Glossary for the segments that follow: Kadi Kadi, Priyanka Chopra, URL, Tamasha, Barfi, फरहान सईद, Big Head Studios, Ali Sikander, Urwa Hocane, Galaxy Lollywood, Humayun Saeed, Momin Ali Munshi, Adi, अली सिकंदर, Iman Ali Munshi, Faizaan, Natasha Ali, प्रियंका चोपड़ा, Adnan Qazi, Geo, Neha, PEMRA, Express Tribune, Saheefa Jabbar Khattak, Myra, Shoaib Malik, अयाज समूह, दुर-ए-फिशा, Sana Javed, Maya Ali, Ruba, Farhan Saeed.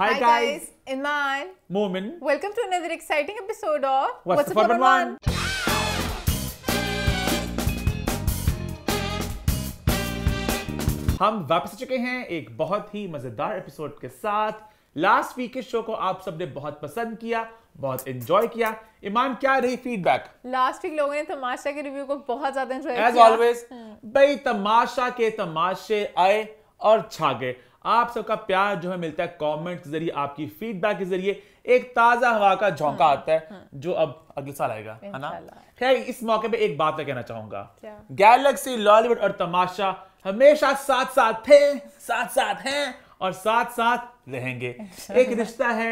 Hi guys, Iman, Momin. Welcome to another exciting episode of What's The 411! हम वापस आ चुके हैं एक बहुत ही मजेदार एपिसोड के साथ। लास्ट वीक के शो को आप सबने बहुत पसंद किया, बहुत एंजॉय किया। ईमान, क्या रही फीडबैक? लास्ट वीक लोगों ने तमाशा के रिव्यू को बहुत ज्यादा एंजॉय किया। एज ऑलवेज भाई, तमाशा के तमाशे आए और छा गए। आप सबका प्यार जो है मिलता है कमेंट के जरिए, आपकी फीडबैक के जरिए। एक ताजा हवा का झोंका आता है जो अब अगले साल आएगा, है ना? खैर, इस मौके पे एक बात मैं कहना चाहूंगा। गैलेक्सी, लॉलीवुड और तमाशा हमेशा साथ साथ थे, साथ साथ हैं और साथ साथ रहेंगे। एक रिश्ता है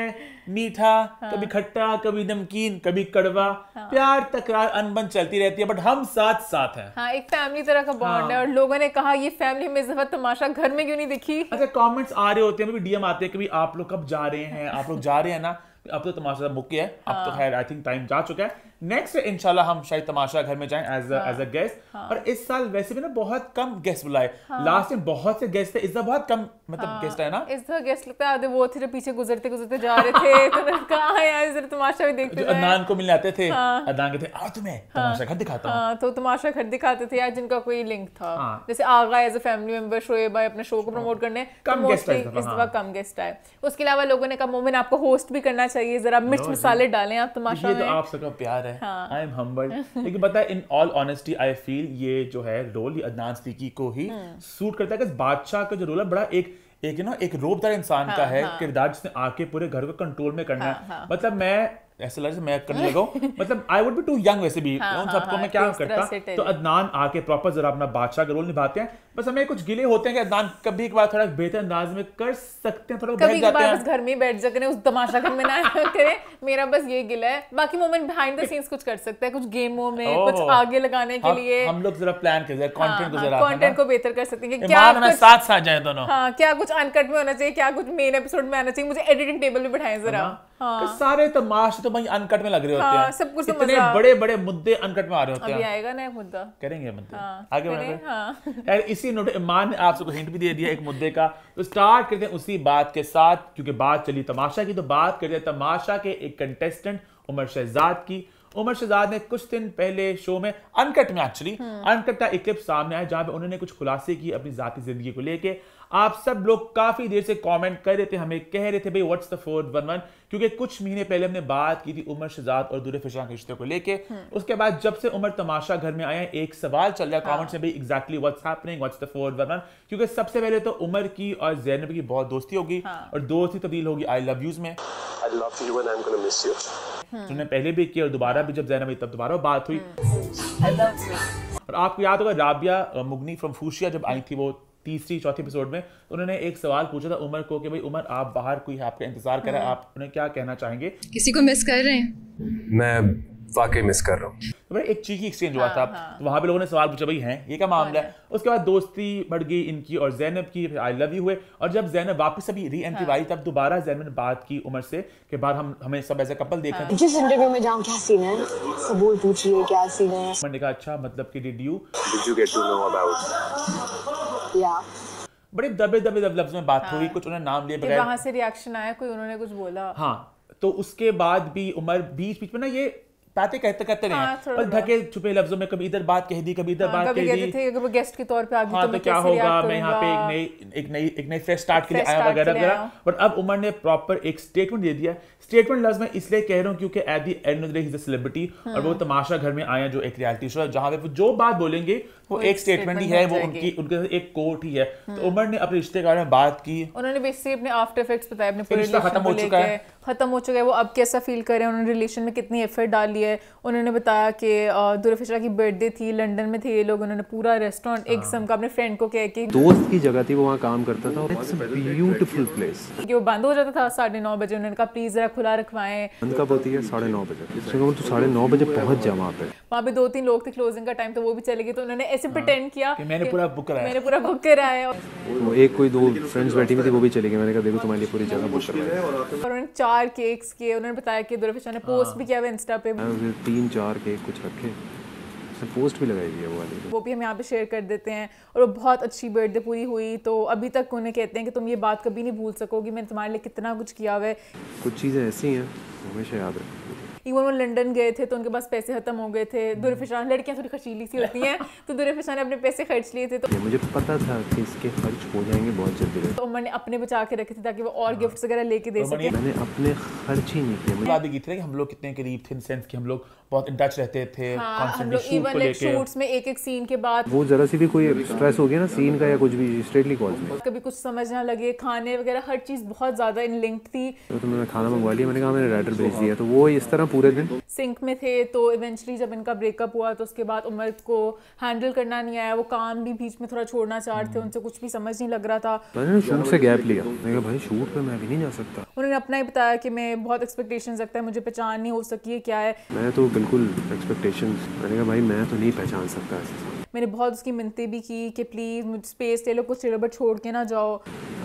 मीठा, कभी खट्टा, कभी नमकीन, कभी कड़वा। प्यार, तकरार, अनबन चलती रहती है, बट हम साथ साथ हैं। एक फैमिली तरह का बॉन्ड है। और लोगों ने कहा ये फैमिली में इस वक्त तमाशा घर में क्यों नहीं दिखी। अच्छा, कमेंट्स आ रहे होते हैं, कभी डीएम आते हैं, कभी आप लोग कब जा रहे हैं, आप लोग जा रहे हैं ना? अब तो तमाशा बुक है, अब तो खैर आई थिंक टाइम जा चुका है। नेक्स्ट इंशाल्लाह हम शायद तमाशा घर में जाएं एज अ गेस्ट। और इस साल वैसे भी ना बहुत कम गेस्ट बुलाए। लास्ट में बहुत से गेस्ट थे, इस बार बहुत कम गेस्ट है ना। इस बार गेस्ट लगता है वो थे पीछे गुजरते जा रहे थे तो कहा यार तमाशा भी देखते थे। अदनान को मिलने आते थे, अदनान कहते आओ तुम्हें तमाशा घर दिखाता हूं, तो तमाशा घर दिखाते थे यार जिनका कोई लिंक था। जैसे Agha as a family member Shoaib भाई अपने शो को प्रमोट करने इस बार कम गेस्ट आए। उसके अलावा लोगों ने कहा मोमिन आपको होस्ट भी करना चाहिए, जरा मिर्च मसाले डालें आप तमाशा में। ये तो आप सबका प्यार है। I am humbled. लेकिन पता है, in all honesty I feel ये जो है रोल अदनान सिद्दीकी को ही सूट करता है। बादशाह का जो रोल है बड़ा एक रोबदार इंसान का है किरदार, जिसने आके पूरे घर को कंट्रोल में करना है। मतलब मैं ऐसे लग मैं करने लगा मतलब I would be too young वैसे भी उन सबको मैं क्या करता। तो अदनान आके प्रॉपर जरा अपना बादशाह का रोल निभाते हैं। बस हमें कुछ गिले होते हैं कि अदनान कभी एक बार थोड़ा बेहतर अंदाज में कर सकते हैं, थोड़ा बैठ जाते हैं, घर में बैठ जाकर उस तमाशा घर में ना करें। मेरा बस ये गिला है। बाकी मोमेंट बिहाइंड द सीन्स कुछ कर सकते हैं, कुछ गेमों में कुछ आगे लगाने के लिए हम लोग जरा प्लान कर कंटेंट को बेहतर कर सकते हैं। क्या साथ साथ जाए दोनों, क्या कुछ अनकट में होना चाहिए, क्या कुछ मेन एपिसोड में आना चाहिए। मुझे एडिटिंग टेबल में बैठाएं जरा। सारे तमाशे तो भाई अनकट में लग रहे होते हैं। सब कुछ इतने बड़े बड़े मुद्दे अनकट में आ रहे होते हैं। अभी आएगा नया मुद्दा, करेंगे मुद्दे आगे बढ़ेंगे। इसी नोट ईमान ने आप सबको हिंट भी दे दिया एक मुद्दे का। तो स्टार्ट करते हैं उसी बात के साथ, क्योंकि बात चली तमाशा की तो बात करते हैं तमाशा के एक कंटेस्टेंट उमर शहजाद की। उमर शहजाद ने कुछ दिन पहले शो में अनकट में एक्चुअली अनकट का एक क्लिप सामने आया जहां पे उन्होंने कुछ खुलासे किए अपनी जाती जिंदगी को लेके। आप सब लोग काफी देर से कमेंट कर रहे थे, हमें कह रहे थे भाई व्हाट्स द 411, क्योंकि कुछ महीने पहले हमने बात की थी उमर शहजाद और दुर-ए-फिशान के रिश्ते को लेके। उसके बाद जब से उमर तमाशा घर में आए, एक सवाल चल रहा है कमेंट से भाई exactly what's happening, what's the 411। क्योंकि सबसे पहले तो उमर की और ज़ैनब की बहुत दोस्ती होगी और दोस्ती तब्दील होगी आई लव यूज में। तुमने पहले भी किया और दोबारा भी जब ज़ैनब आई तब दोबारा बात हुई। और आपको याद होगा राबिया मुगनी फ्रॉम फूशिया जब आई थी वो तीसरी चौथी एपिसोड में, उन्होंने एक सवाल पूछा था उमर को कि भाई उमर आप बाहर कोई आपका इंतजार कर रहा है, आप उन्हें क्या कहना चाहेंगे? किसी को मिस कर रहे हैं? मैं वाकई मिस कर रहा हूँ। तो भाई एक चीकी एक्सचेंज हुआ था। तो वहाँ पे लोगों ने सवाल पूछा भाई हैं ये क्या मामला है। उसके बाद दोस्ती बढ़ गई इनकी और ज़ैनब की, आई लव यू हुए। और जब ज़ैनब वापस अभी री एंट्री आई तब दोबारा ज़ैनब ने बात की उमर से कि बार हम हमें सब ऐसा कपल देख रहे हैं। जिस इंटरव्यू में जाऊँ क्या सीन है, सबूत पूछिए क्या सीन है। उमर ने कहा अच्छा मतलब कि did you get to know about या बड़े दबे लफ्ज में बात हुई। कुछ उन्होंने नाम लिए बगैर वहाँ से रिएक्शन आया, कोई उन्होंने कुछ बोला। हाँ, तो उसके बाद भी उमर बीच में ना ये बातें कहते रहे हैं पर ढके छुपे लफ्जों में, कभी इधर बात कह दी कभी इधर बात कह दी। थे अगर गेस्ट के तौर पे आ गई तो क्या होगा, मैं यहाँ पे एक नई फ्रेश स्टार्ट के लिए आया वगैरह। पर अब उमर ने प्रॉपर एक स्टेटमेंट दे दिया। स्टेटमेंट लफ्ज मैं इसलिए कह रहा हूँ क्योंकि at the end of the day is a celebrity और वो तमाशा घर में आया जो एक रियलिटी शो है जहाँ पे जो बात बोलेंगे वो एक स्टेटमेंट ही है, वो उनके एक कोट ही है। तो उमर ने अपने रिश्ते के बारे में बात की, उन्होंने बेसिकली अपने आफ्टर इफेक्ट्स बताए, अपने पूरे रिश्ता खत्म हो चुका है वो अब कैसा फील कर रहे हैं, उन्होंने रिलेशन में कितनी एफर्ट डाली है। उन्होंने बताया कि दुर-ए-फिशा की बर्थडे थी, लंदन में थे ये लोग, उन्होंने पूरा रेस्टोरेंट एक सम का अपने फ्रेंड को कह के दोस्त की जगह थी वो वहाँ काम करता था। It's beautiful place. वो बंद हो जाता था 9:30 बजे, उन्होंने कहा प्लीज जरा खुला रखवाएं। बंद कब होती है? 9:30 बजे। 9:30 बजे पहुँच जाए वहाँ पे। वहाँ पे 2-3 लोग थे क्लोजिंग का टाइम, तो वो भी चले गए। तो उन्होंने ऐसे प्रिटेंड किया कि मैंने पूरा बुक कराया। वो एक कोई दो फ्रेंड्स बैठी हुई थी वो भी चले गए। मैंने कहा देखो तुम्हारे लिए पूरी जगह बुक करवाया। और उन्होंने 4 केक्स किए। उन्होंने बताया कि दुर-ए-फिशा ने पोस्ट भी किया हुआ इंस्टा पे, 3-4 केक कुछ रखे उसने पोस्ट भी लगाई हुई है वो वाली, वो भी हम यहाँ पे शेयर कर देते हैं। और वो बहुत अच्छी बर्थडे पूरी हुई तो अभी तक उन्हें कहते हैं कि तुम ये बात कभी नहीं भूल सकोगी, मैंने तुम्हारे लिए कितना कुछ किया हुआ है। कुछ चीज़ें ऐसी हैं हमेशा याद रखती है। इवन वो लंदन गए थे तो उनके पास पैसे खत्म हो गए थे, दुर्फिशान लड़कियां थोड़ी खर्चीली सी होती हैं तो दुर्फिशान ने अपने पैसे खर्च लिए थे तो मुझे पता था कि इसके खर्च हो जाएंगे बहुत जल्दी, तो मैंने अपने बचा के रखे थे ताकि वो और गिफ्ट्स वगैरह लेके दे सके। मैंने अपने खर्च ही नहीं किए। मुझे बात की थी कि हम लोग कितने करीब थे इन सेंस कि हम लोग बहुत इन टच रहते थे कांस्टेंटली शूट को लेके। शूट्स में एक-एक सीन के बाद वो जरा सी भी कोई स्ट्रेस हो गया ना सीन का या कुछ भी स्ट्रेटली कॉल में कभी कुछ समझ ना लगे, खाने वगैरह हर चीज बहुत ज्यादा इन लिंक्ड थी। तो मैंने खाना मंगवा लिया, मैंने कहा मैंने राइटर भेज दिया, तो वो इस तरह पूरे दिन सिंक में थे। तो इवेंचुअली जब इनका ब्रेकअप हुआ तो उसके बाद उमर को हैंडल करना नहीं आया, वो काम भी बीच में थोड़ा छोड़ना चाहते थे, उनसे कुछ भी समझ नहीं लग रहा था। मैंने शूट से गैप लिया, मैंने कहा भाई शूट पे मैं भी नहीं जा सकता। उन्होंने अपना ही बताया कि मैं बहुत एक्सपेक्टेशंस रखता है, मुझे पहचान नहीं हो सकी है क्या है। मैं तो बिल्कुल एक्सपेक्टेशंस, मैंने कहा भाई मैं तो नहीं पहचान सकता। मैंने बहुत उसकी मिन्नतें भी की कि प्लीज़ मुझे स्पेस ले लो, कुछ चिड़बड़ छोड़ के ना जाओ।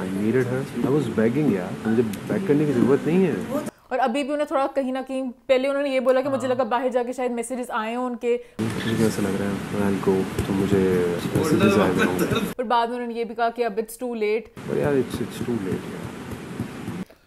I needed her, I was begging यार, मुझे बैक करने की ज़रूरत नहीं है। और अभी भी उन्हें थोड़ा कहीं ना कहीं पहले उन्होंने ये बोला कि मुझे लगा बाहर जाके शायद मैसेजेस आए हों उनके, मुझे ऐसा लग रहा है मैल को तो मुझे मैसेजेस आए हों। और बाद में उन्होंने ये भी कहा कि अब इट्स टू लेट यार, इट्स टू लेट यार।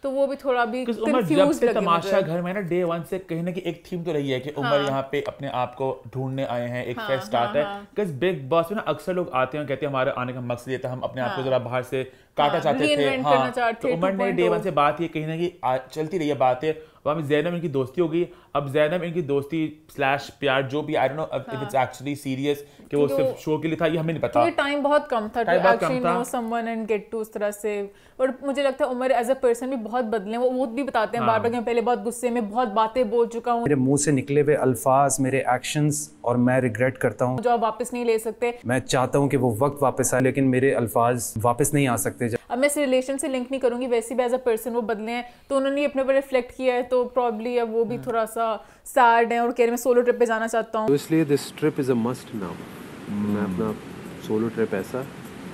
तो वो भी थोड़ा भी कंफ्यूज लगे। तमाशा घर में ना डे वन से कहीं ना कहीं एक थीम तो रही है कि उमर यहाँ पे अपने आप को ढूंढने आए हैं, एक फेस्ट स्टार्ट है। बिकॉज बिग बॉस में ना अक्सर लोग आते हैं कहते हैं हमारा आने का मकसद ये था, हम अपने आप को जरा बाहर से काटा चाहते थे। तो उमर ने डे वन से बात ये कहीं ना कहीं चलती रही है बातें। अब जैनब इनकी दोस्ती हो गई, अब जैनब इनकी दोस्ती स्लैश प्यार जो भी I don't know if it's actually serious कि वो सिर्फ शो के लिए था ये हमें नहीं पता। तो टाइम बहुत कम था to actually know someone and get to उस तरह से। और मुझे लगता है उमर एज अ पर्सन भी बहुत बदले हैं, वो भी बताते हैं बार बार कि मैं पहले बहुत गुस्से में बहुत बातें बोल चुका हूँ, मेरे मुंह से निकले हुए अल्फाज मेरे एक्शंस और मैं रिग्रेट करता हूँ जो आप वापस नहीं ले सकते। मैं चाहता हूँ कि वो वक्त वापस आए लेकिन मेरे अल्फाज वापस नहीं आ सकते। अब मैं इस रिलेशन से लिंक नहीं करूँगी, वैसे भी एज अ पर्सन वो बदले हैं तो उन्होंने अपने पर रिफ्लेक्ट किया है। तो प्रॉब्ली अब वो भी थोड़ा सा सैड है और कह रहे मैं सोलो ट्रिप पे जाना चाहता हूँ, तो इसलिए this trip is a must now. मैं अपना सोलो ट्रिप ऐसा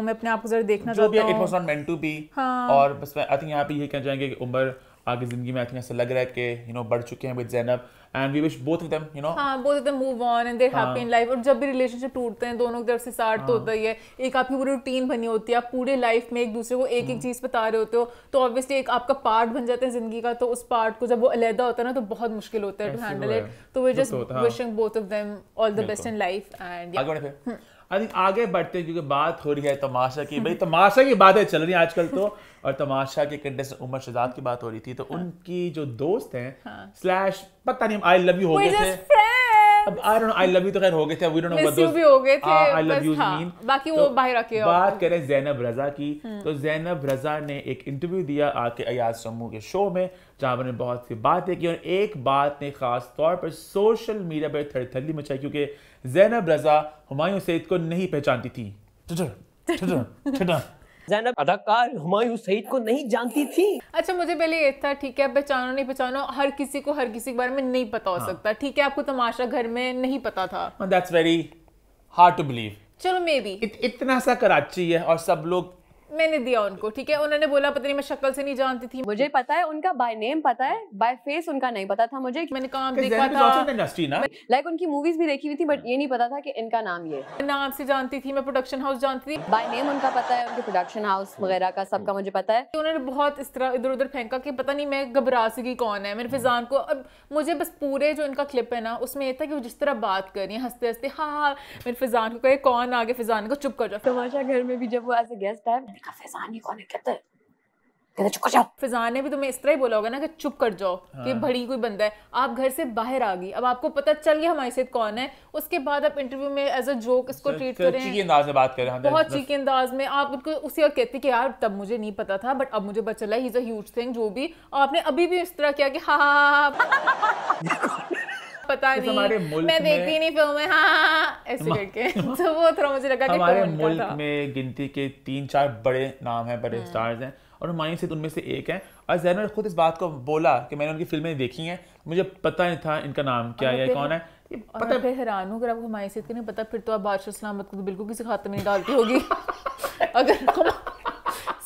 मैं अपने आप को जरा देखना चाहता हूँ, it was not meant to be. और बस आई थिंक यहाँ पे ये कहना चाहेंगे कि उमर आगे जिंदगी में आई थिंक ऐसा लग रहा है कि यू नो बढ़ चुके हैं with Zainab and we wish both of them you know both of them move on and they're happy in life। और जब भी relationship टूटते हैं दोनों की तरफ से सार्थ तो होता ही है, एक आपकी पूरी रूटीन बनी होती है, आप पूरे लाइफ में एक दूसरे को एक एक चीज़ बता रहे होते हो तो ऑब्वियसली एक आपका पार्ट बन जाता है ज़िंदगी का। तो उस पार्ट को जब वो अलहदा होता है ना तो बहुत मुश्किल होता है टू हैंडल इट। तो we just wishing both of them all the best in life and I think आगे बढ़ते हैं क्योंकि बात हो रही है तमाशा की। भाई तमाशा की बातें चल रही हैं आजकल तो, और तमाशा के कंटेस्टेंट उमर शहजाद की बात हो रही थी तो उनकी जो दोस्त हैं स्लैश पता नहीं आई लव यू हो गए थे, अब I don't know I love you तो खैर हो गए थे, we don't know what those भी हो गए थे आई लव यू मीन। बाकी वो बाहर आके बात करें जैनब रजा की तो जैनब रजा ने एक इंटरव्यू दिया आके अयाज समूह के शो में जहाँ उन्होंने बहुत सी बातें की और एक बात ने खास तौर पर सोशल मीडिया पर थरथली मचाई क्योंकि जैनब रजा हुमायूं सईद को नहीं पहचानती थी। जैनब अदाकार हुमायूं सईद को नहीं जानती थी। अच्छा मुझे पहले ये था ठीक है पहचानो नहीं पहचानो, हर किसी के बारे में नहीं पता हो सकता ठीक है, आपको तमाशा घर में नहीं पता था। That's very hard to believe। चलो maybe इतना सा कराची है और सब लोग मैंने दिया उनको ठीक है। उन्होंने बोला पता नहीं मैं शक्ल से नहीं जानती थी, मुझे पता है उनका बाय नेम पता है, बाय फेस उनका नहीं पता था मुझे। मैंने काम देखा था लाइक उनकी मूवीज भी देखी हुई थी बट ये नहीं पता था कि इनका नाम ये नाम से जानती थी, मैं प्रोडक्शन हाउस जानती थी। बाय नेम उनका पता है, उनके प्रोडक्शन हाउस वगैरह का सबका मुझे पता है। उन्होंने बहुत इस तरह इधर उधर फेंका कि पता नहीं मैं घबरा सकी कौन है मेरे फैजान को। अब मुझे बस पूरे जो इनका क्लिप है ना उसमें यह था कि वो जिस तरह बात कर रही है हंसते हंसते हाँ हाँ मेरे फैजान को कहे कौन आगे फैजान को चुप कर जाओ। तमाशा घर में भी जब वो एज ए गेस्ट है फैजान कौन है कहते चुप कर जाओ, फैजान ने भी तुम्हें इस तरह ही बोला होगा ना कि चुप कर जाओ कि बड़ी कोई बंदा है। आप घर से बाहर आ गई, अब आपको पता चल गया हमारे साथ कौन है, उसके बाद आप इंटरव्यू में एज अ जोक इसको ट्रीट कर रहे हैं, चीकी अंदाज में बात कर रहे हैं, बहुत चीकी अंदाज में। आप उनको उसी वक्त कहती कि यार तब मुझे नहीं पता था बट अब मुझे पता चला he is a huge thing जो भी आपने अभी भी इस तरह किया कि हाँ पता नहीं मैं देखती नहीं फिल्में ऐसे करके तो वो थोड़ा मुझे लगा कि हमारे मुल्क में गिनती के 3-4 बड़े नाम हैं, बड़े स्टार्स हैं और हुमायूं सईद उनमें से एक है। और जैनब ने खुद इस बात को बोला कि मैंने उनकी फिल्में देखी हैं, मुझे पता नहीं था इनका नाम क्या है कौन है। पता है हैरान हूँ अगर आपको हुमायूं सईद का नहीं पता फिर तो आप बादशाह सलामत को बिल्कुल किसी खाते में नहीं डालती होगी। अगर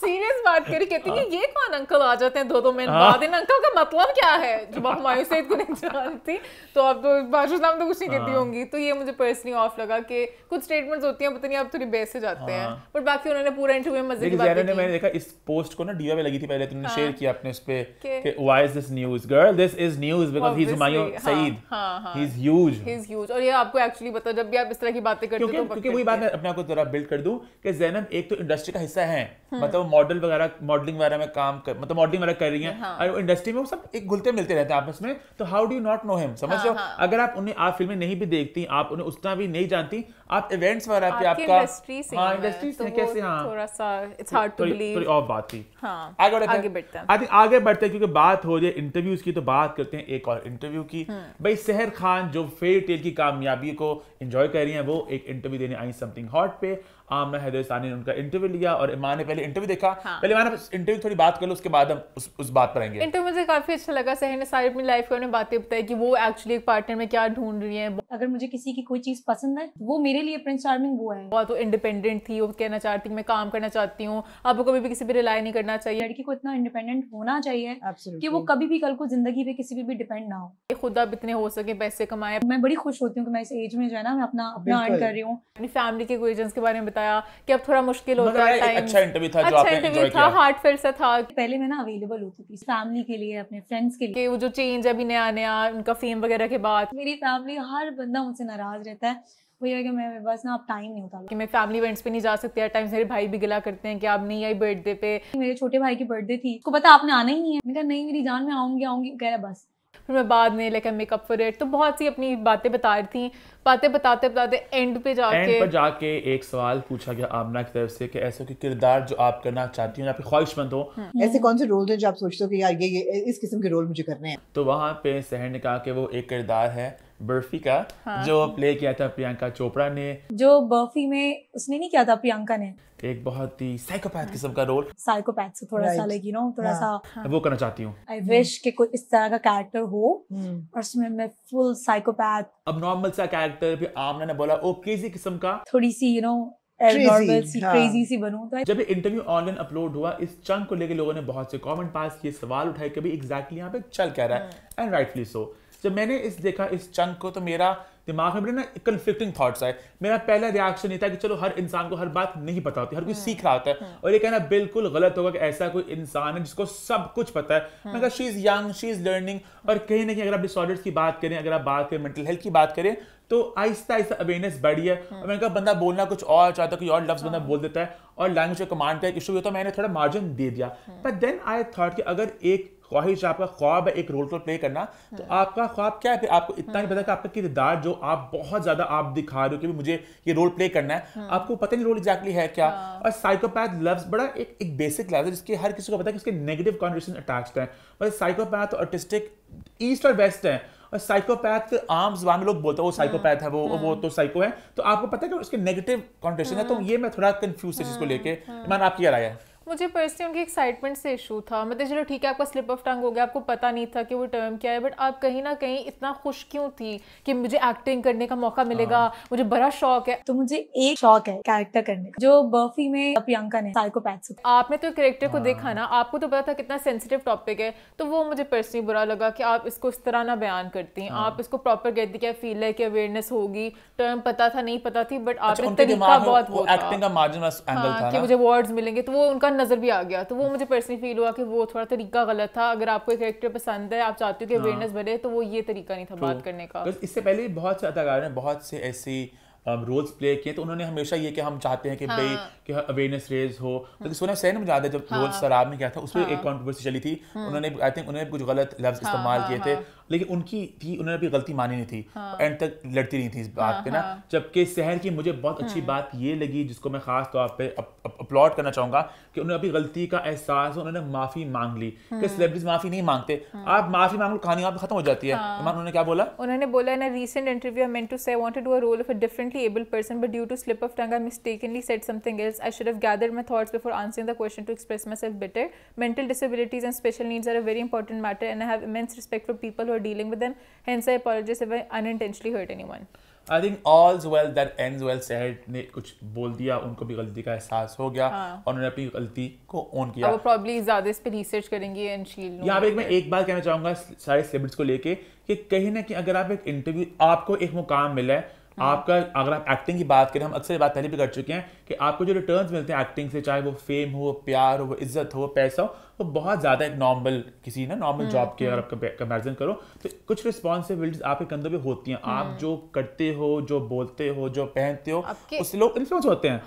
सीरियस बात करी, कहती कि ये कौन अंकल आ जाते हैं 2-2 मिनट बाद, इन अंकल का मतलब क्या है जब हुमायूं सईद को नहीं जानती तो अब तो बादशाह तो कुछ नहीं कहती होंगी। तो ये मुझे पर्सनली ऑफ लगा कि कुछ स्टेटमेंट्स होती हैं पता नहीं आप थोड़ी बेस से जाते हैं, पर बाकी उन्होंने पूरा इंटरव्यू में मजे की बात की। मैंने देखा इस पोस्ट को ना डीओ पे लगी थी पहले, तुमने शेयर किया आपने उस पे कि why is this news girl, this is news because he is Humayun Saeed, he is huge, he is huge. और ये आपको एक्चुअली पता जब भी आप इस तरह की बातें करते हो, क्योंकि वही बात मैं अपने आप को थोड़ा बिल्ड कर दूं कि ज़ैनब एक तो इंडस्ट्री का हिस्सा है, मतलब मॉडल वगैरह मॉडलिंग वगैरह में काम कर, मतलब मॉडलिंग वगैरह कर रही हैं और इंडस्ट्री में वो सब एक घुलते मिलते रहते हैं आपस में, तो how do you not know him, समझ लो। अगर आप उन्हें आप फिल्में नहीं भी देखती, आप उन्हें उतना भी नहीं जानती, आप इवेंट्स वगैरह पे आपका इंडस्ट्री से कैसे, थोड़ा सा इट्स हार्ड टू बिलीव। और बात थी आगे बढ़ते हैं, क्योंकि बात हो रही है इंटरव्यूज की तो बात करते हैं एक और इंटरव्यू की। भाई सेहर खान जो फेरी टेल की कामयाबी को एंजॉय कर रही हैं, वो एक इंटरव्यू देने आई समथिंग हॉट पे। आमना हैदरस्तानी ने उनका इंटरव्यू लिया और इमान ने पहले इंटरव्यू देखा। पहले इमान इंटरव्यू थोड़ी बात कर लो, उसके बाद हम उस बात पर आएंगे। इंटरव्यू मुझे काफी अच्छा लगा, सहर ने सारी अपनी लाइफ में बातें बताई कि वो एक्चुअली एक पार्टनर में क्या ढूंढ रही है। अगर मुझे किसी की कोई चीज पसंद है वो मेरे लिए प्रिंस चार्मिंग वो है। बहुत इंडिपेंडेंट थी, वो कहना चाहती मैं काम करना चाहती हूँ, आपको कभी भी किसी पे रिलाई नहीं करना चाहिए। लड़की को इतना इंडिपेंडेंट होना चाहिए कि वो कभी भी कल को जिंदगी पे किसी पे भी डिपेंड ना हो, खुद आप इतने हो सके पैसे कमाए। मैं बड़ी खुश होती हूँ कि मैं इस एज में जो है ना मैं अपना अर्न कर रही हूँ। अपनी फैमिली के क्वेश्चंस के बारे में कि अब थोड़ा मुश्किल होता है टाइम। अच्छा इंटरव्यू था जो आपने एंजॉय किया। हार्टफेल्ट सा था। पहले मैं ना अवेलेबल होती थी फैमिली के लिए, अपने फ्रेंड्स के लिए, कि वो जो चेंज अभी नया नया उनका फेम वगैरह के बाद। मेरी फैमिली हर बंदा मुझसे नाराज रहता है, वही है कि मैं बस ना आप टाइम नहीं होता कि मैं फैमिली इवेंट्स पे नहीं जा सकती। हर टाइम मेरे भाई भी गिला करते हैं कि आप नहीं आई बर्थडे पे। मेरे छोटे भाई की बर्थडे थी, उसको पता आपने आना ही है, मैंने कहा नहीं मेरी जान में आऊंगी, कह रहा बस। फिर मैं बाद में लेकर मेकअप फॉर इट, तो बहुत सी अपनी बातें बता रही थी। बातें बताते बताते एंड पे जाके एक सवाल पूछा गया आमना की तरफ से कि ऐसे कोई किरदार जो आप करना चाहती हो, आप ख्वाहिशमंद हो, ऐसे कौन से रोल हैं जो आप सोचते हो कि यार ये इस किस्म के रोल मुझे करने हैं। तो वहाँ पे सहर ने कहा कि वो एक किरदार है बर्फी का, जो प्ले किया था प्रियंका चोपड़ा ने, जो बर्फी में उसने नहीं किया था प्रियंका ने, एक बहुत ही साइकोपैथ किस्म का रोल, साइकोपैथ से थोड़ा सा लाइक यू नो थोड़ा सा वो करना चाहती हूँ। आई विश कि कोई इस तरह का कैरेक्टर हो और उसमें मैं फुल साइकोपैथ अबनॉर्मल सा कैरेक्टर। भी आमना ने बोला ओ क्रेजी किस्म का, थोड़ी सी यू नो क्रेजी सी बनूं। तो जब इंटरव्यू ऑनलाइन अपलोड हुआ, इस चंक को लेकर लोगों ने बहुत से कमेंट पास किए, सवाल उठाए कि भाई एग्जैक्टली यहाँ पे चल क्या रहा है, एंड राइटली सो। जब मैंने देखा इस चंक को तो मेरा दिमाग में ना कन्फ्लिक्टिंग थॉट्स आए। मेरा पहला रिएक्शन ये था कि चलो हर इंसान को हर बात नहीं पता होती, हर कोई सीख रहा होता है और ये कहना बिल्कुल गलत होगा कि ऐसा कोई इंसान है जिसको सब कुछ पता है। मैं कहा she is young, she is learning. और कहीं ना कहीं अगर आप डिसऑर्डर्स की बात करें, अगर आप बात करें मेंटल हेल्थ की बात करें, तो आहिस्ता आहिस्ता अवेयरनेस बढ़ी है। और मैंने कहा बंदा बोलना कुछ और चाहता है, कोई और लफ्ज बंदा बोल देता है और लैंग्वेज का कमांड का एक इशू होता है। मैंने थोड़ा मार्जिन दे दिया, बट देन आई थॉट कि अगर एक ख्वाहिश आपका ख्वाब है एक रोल को प्ले करना, तो आपका ख्वाब क्या है फिर आपको इतना नहीं पता कि आपका किरदार जो आप बहुत ज्यादा आप दिखा रहे हो कि मुझे ये रोल प्ले करना है, आपको पता नहीं रोल एग्जैक्टली है क्या। और साइकोपैथ लफ्ज बड़ा एक बेसिक लफ्ज है जिसके हर किसी को पता है कि इसके नेगेटिव कॉन्वर्सेशन अटैच्ड है। मतलब साइकोपैथ और आर्टिस्टिक ईस्ट और वेस्ट है, और साइकोपैथ आम जुबान में लोग बोलते हैं वो साइकोपैथ है, वो तो साइको है, तो आपको पता है कि उसके नेगेटिव कॉन्वर्सेशन है। तो ये मैं थोड़ा कंफ्यूज है इसको लेके। इमान आपकी क्या राय है? मुझे पर्सनली उनकी एक्साइटमेंट से इशू था। मतलब चलो ठीक है आपका स्लिप ऑफ टंग हो गया, आपको पता नहीं था कि वो टर्म क्या है, बट आप कहीं ना कहीं इतना खुश क्यों थी कि मुझे एक्टिंग करने का मौका मिलेगा, मुझे बड़ा शौक है। तो मुझे एक शौक है कैरेक्टर करने का, जो बर्फी में प्रियंका ने साइकोपैथ। आपने तो कैरेक्टर को देखा ना, आपको तो पता था कितना सेंसिटिव टॉपिक है, तो वो मुझे पर्सनली बुरा लगा कि आप इसको इस तरह ना बयान करती हैं। आप इसको प्रॉपर कहती क्या फील है कि अवेयरनेस होगी, टर्म पता था नहीं पता थी, बट आपने तरीका बहुत वो एक्टिंग का मार्जिन कि मुझे अवार्ड्स मिलेंगे, तो वो उनका नजर भी आ गया। तो वो मुझे पर्सनली फील हुआ कि वो थोड़ा तरीका गलत था। अगर आपको एक कैरेक्टर पसंद है, आप चाहते हो कि अवेयरनेस बढ़े, तो वो ये तरीका नहीं था बात करने का। तो इससे पहले बहुत से अदाकारों ने बहुत से ऐसी रोल्स प्ले किए, तो उन्होंने हमेशा ये कि हम चाहते हैं कि भाई कि अवेयरनेस रेज हो। तो सोना सैन मुझे याद है जब रोल शराब में क्या था, उसमें एक कॉन्ट्रोवर्सी चली थी। उन्होंने आई थिंक उन्होंने कुछ गलत लफ्ज इस्तेमाल किए थे, लेकिन उनकी थी उन्होंने भी गलती मानी नहीं थी, एंड तक लड़ती नहीं थी इस बात पे ना। जबकि शहर की मुझे बहुत अच्छी बात ये लगी, जिसको मैं खास तौर पे अपलॉड करना चाहूंगा, कि उन्होंने अपनी गलती का एहसास, उन्होंने माफी मांग ली। कि सेलिब्रिटीज माफी नहीं मांगते, आप माफी मांग लो कहानी खत्म हो जाती है। उन्होंने क्या बोला? उन्होंने बोला in a recent interview I meant to say I want to do a role of a differently able person, but due to slip of tongue I mistakenly said something else. I should have gathered my thoughts before answering the question to express myself better. Mental disabilities and special needs are a very important matter and I have immense respect for people who are dealing with them, hence I apologize if I unintentionally hurt anyone. I think all's well that ends well, Sehar ने कुछ बोल दिया, उनको भी गलती का एहसास हो गया और उन्होंने अपनी गलती को ओन किया। वो probably ज़्यादा इस पे रिसर्च करेंगी एंड शील। यहाँ पे मैं एक बार कहना चाहूँगा सारे सेलिब्रिटीज को लेके कि कहीं ना कहीं अगर आप एक इंटरव्यू, आपको एक मुकाम मिला है आपका, अगर आप एक्टिंग की बात करें, हम अक्सर बात पहले भी कर चुके हैं कि आपको जो रिटर्न्स मिलते हैं एक्टिंग से, चाहे वो फेम हो, प्यार हो, इज्जत हो, पैसा हो, वो बहुत ज़्यादा एक नॉर्मल किसी ना नॉर्मल जॉब के अगर आप कंपेरिजन करो तो कुछ रिस्पॉन्सिबिलिटीज आपके कंधों पे होती हैं। आप जो करते हो, जो बोलते हो, जो पहनते हो, उससे लोग इन्फ्लुएंस होते हैं। और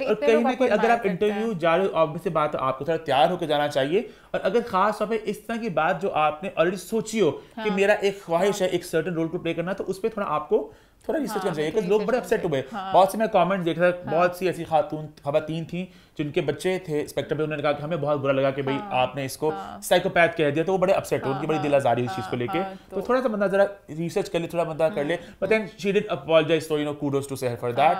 कहीं ना कहीं अगर आप इंटरव्यू जा रहे हो, ऑब्वियसली बात आपको थोड़ा तैयार होकर जाना चाहिए। और अगर खास तौर पर इस तरह की बात जो आपने ऑलरेडी सोची हो कि मेरा एक ख्वाहिश है एक सर्टन रोल को प्ले करना, तो उस पर थोड़ा आपको थोड़ा रिसर्च करना चाहिए क्योंकि लोग बड़े अपसेट हुए। बहुत से मैं कमेंट्स देख रहा था, बहुत सी ऐसी खवातीन थी जिनके बच्चे थे स्पेक्ट्रम पे, उन्होंने कहा कि हमें बहुत बुरा लगा कि भाई आपने इसको साइकोपैथ कह दिया, तो वो बड़े अपसेट हुए, उनकी बड़ी दिलाजारी इस चीज़ को लेके। तो थोड़ा सा बंदा जरा रिसर्च कर ले, थोड़ा बंदा कर ले, but then she did apologise, so you know kudos to Sehar for that.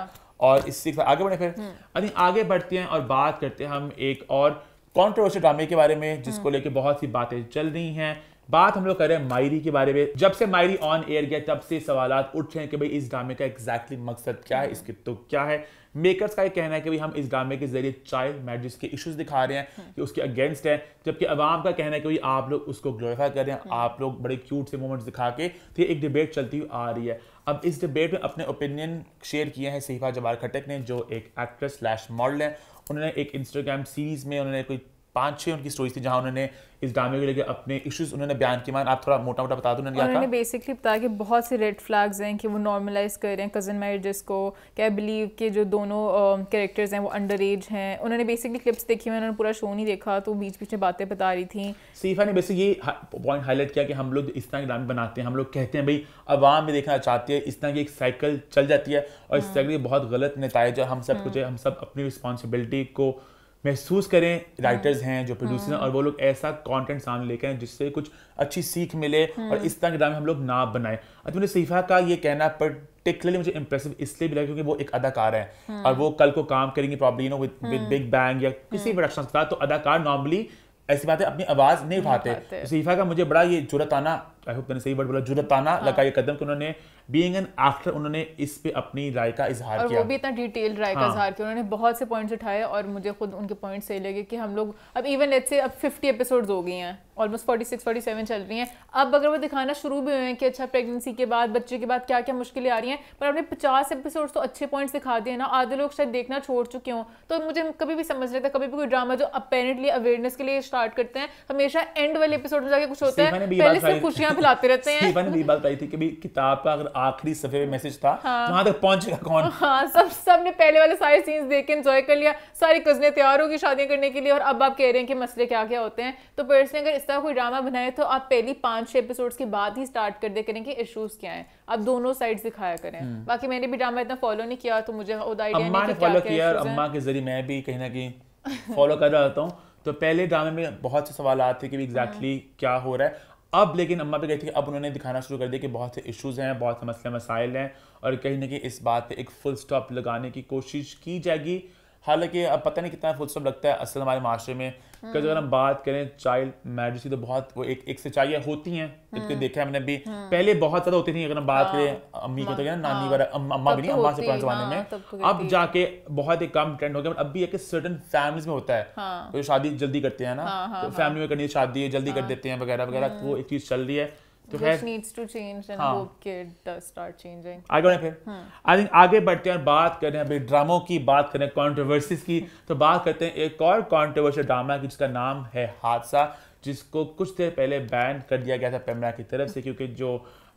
और इससे आगे बढ़े, फिर आई थिंक आगे बढ़ते हैं और बात करते हैं हम एक और कॉन्ट्रोवर्शियल ड्रामे के बारे में जिसको लेके बहुत सी बातें चल रही हैं। बात हम लोग कर रहे हैं मायरी के बारे में। जब से मायरी ऑन एयर गया तब से सवालात उठ रहे हैं कि भाई इस ड्रामे का एग्जैक्टली मकसद क्या है, इसकी तो क्या है। मेकर्स का ये कहना है कि भाई हम इस ड्रामे के जरिए चाइल्ड मैरिज के इश्यूज दिखा रहे हैं कि उसके अगेंस्ट है, जबकि अवाम का कहना है कि भाई आप लोग उसको ग्लोरीफाई कर रहे हैं, आप लोग बड़े क्यूट से मोमेंट्स दिखा के। तो एक डिबेट चलती हुई आ रही है। अब इस डिबेट में अपने ओपिनियन शेयर किए हैं सहीफा जब्बार खटक ने, जो एक एक्ट्रेस स्लैश मॉडल है। उन्होंने एक इंस्टाग्राम सीरीज में उन्होंने कोई 5-6 उनकी स्टोरीज थी जहाँ उन्होंने इस ड्रामे को लेकर अपने इश्यूज उन्होंने बयान किए। आप थोड़ा मोटा मोटा बता दो उन्होंने क्या कहा। उन्होंने बेसिकली बताया कि बहुत से रेड फ्लैग्स हैं कि वो नॉर्मलाइज कर रहे हैं कज़न मैरिजेस को, क्या बिलीव के जो दोनों कैरेक्टर्स हैं वो अंडर एज हैं। उन्होंने बेसिकली क्लिप्स देखी, उन्होंने पूरा शो नहीं देखा तो बीच बीच में बातें बता रही थी। सहीफा ने बेसिकली ये पॉइंट हाईलाइट किया कि हम लोग इस तरह के ड्रामे बनाते हैं, हम लोग कहते हैं भाई आवाम भी देखना चाहती है, इस तरह की एक साइकिल चल जाती है और इस तरह के बहुत गलत नतीजे हम सब कुछ, हम सब अपनी रिस्पॉन्सिबिलिटी को महसूस करें। राइटर्स हैं जो प्रोड्यूसर हैं और वो लोग ऐसा कंटेंट सामने लेकर आए जिससे कुछ अच्छी सीख मिले और इस तरह के ड्रामे हम लोग ना बनाएं। अच्छा, मुझे सहीफा का ये कहना पर्टिकुलरली मुझे इंप्रेसिव इसलिए भी लगा क्योंकि वो एक अदाकार है और वो कल को काम करेंगे problem no with big bang या किसी भी प्रोडक्शन के साथ। तो अदाकार नॉर्मली ऐसी बातें अपनी आवाज़ नहीं उठाते। सहीफा का मुझे बड़ा ये जुरताना, आई होप मैंने सही वर्ड बोला, जुरताना लगा ये कदम कि उन्होंने बीइंग एन एक्टर उन्होंने इस पे अपनी राय का इजहार किया। और वो भी इतना डिटेल राय का इजहार किया। उन्होंने बहुत से पॉइंट्स उठाए और मुझे खुद उनके पॉइंट्स सही लगे कि हम लोग अब इवन लेट्स से अब 50 एपिसोड्स हो गई हैं, ऑलमोस्ट 46-47 चल रही हैं। अब अगर वो दिखाना शुरू भी हुए हैं कि अच्छा प्रेगनेंसी के बाद, बच्चे के बाद क्या क्या मुश्किलें आ रही हैं, पर आपने 50 एपिसोड्स तो अच्छे पॉइंट्स दिखा दिए ना, आधे लोग शायद देखना छोड़ चुके हों। तो मुझे कभी भी समझ लगता है कभी भी कोई ड्रामा जो अपेरेंटली अवेयरनेस के लिए स्टार्ट करते हैं हमेशा एंड वाले एपिसोड में जाके कुछ होता है, पहले से खुशियाँ फैलाते रहते हैं। सीवन ने भी बात आई थी कि किताब का अगर आखिरी सफे में मैसेज था वहां तक पहुंचेगा कौन। सब ने पहले वाले सारे सीन्स देख के एंजॉय कर लिया, सारी कजनें तैयार होगी शादी करने के लिए, और अब आप कह रहे हैं कि मसले क्या क्या होते हैं। तो पर्सनली अगर इस तरह कोई ड्रामा बनाए तो आप पहली 5-6 एपिसोड्स के बाद ही स्टार्ट कर दे करें कि इश्यूज क्या हैं, आप दोनों साइड्स दिखाया करें। बाकी मैंने भी ड्रामा इतना फॉलो नहीं किया तो मुझे फॉलो किया, अम्मा के जरिए मैं भी कहीं ना कहीं फॉलो कर रहा हूँ। तो पहले ड्रामे में बहुत से सवाल आते कि एग्जैक्टली क्या हो रहा है। अब लेकिन अम्मा पे गई थी कि अब उन्होंने दिखाना शुरू कर दिया कि बहुत से इश्यूज़ हैं, बहुत से मसले मसाइल हैं और कहीं ना कहीं इस बात पे एक फुल स्टॉप लगाने की कोशिश की जाएगी। हालांकि अब पता नहीं कितना फुल स्टॉप लगता है असल हमारे माशरे में। कि अगर हम बात करें चाइल्ड मैरिज की तो बहुत वो एक सच्चाइयाँ होती हैं, इतने देखा है हमने भी। पहले बहुत ज़्यादा होती थी, अगर हम बात करें अम्मी को तो क्या नानी वगैरह, अम्मा भी नहीं, अम्मा से पुराने जमाने में। अब जाके बहुत एक कम ट्रेंड हो गया, बट अब भी एक सर्टन फैमिलीज में होता है तो शादी जल्दी करते हैं ना, तो फैमिली में करनी शादी जल्दी कर देते हैं वगैरह वगैरह, वो एक चीज़ चल रही है। तो आगे बढ़ते हैं, बात करें अभी ड्रामों की, बात करें कंट्रोवर्सीज की, तो बात करते हैं एक और कंट्रोवर्शियल ड्रामा की जिसका नाम है हादसा, जिसको कुछ देर पहले बैन कर दिया गया था पैमरा की तरफ से क्योंकि जो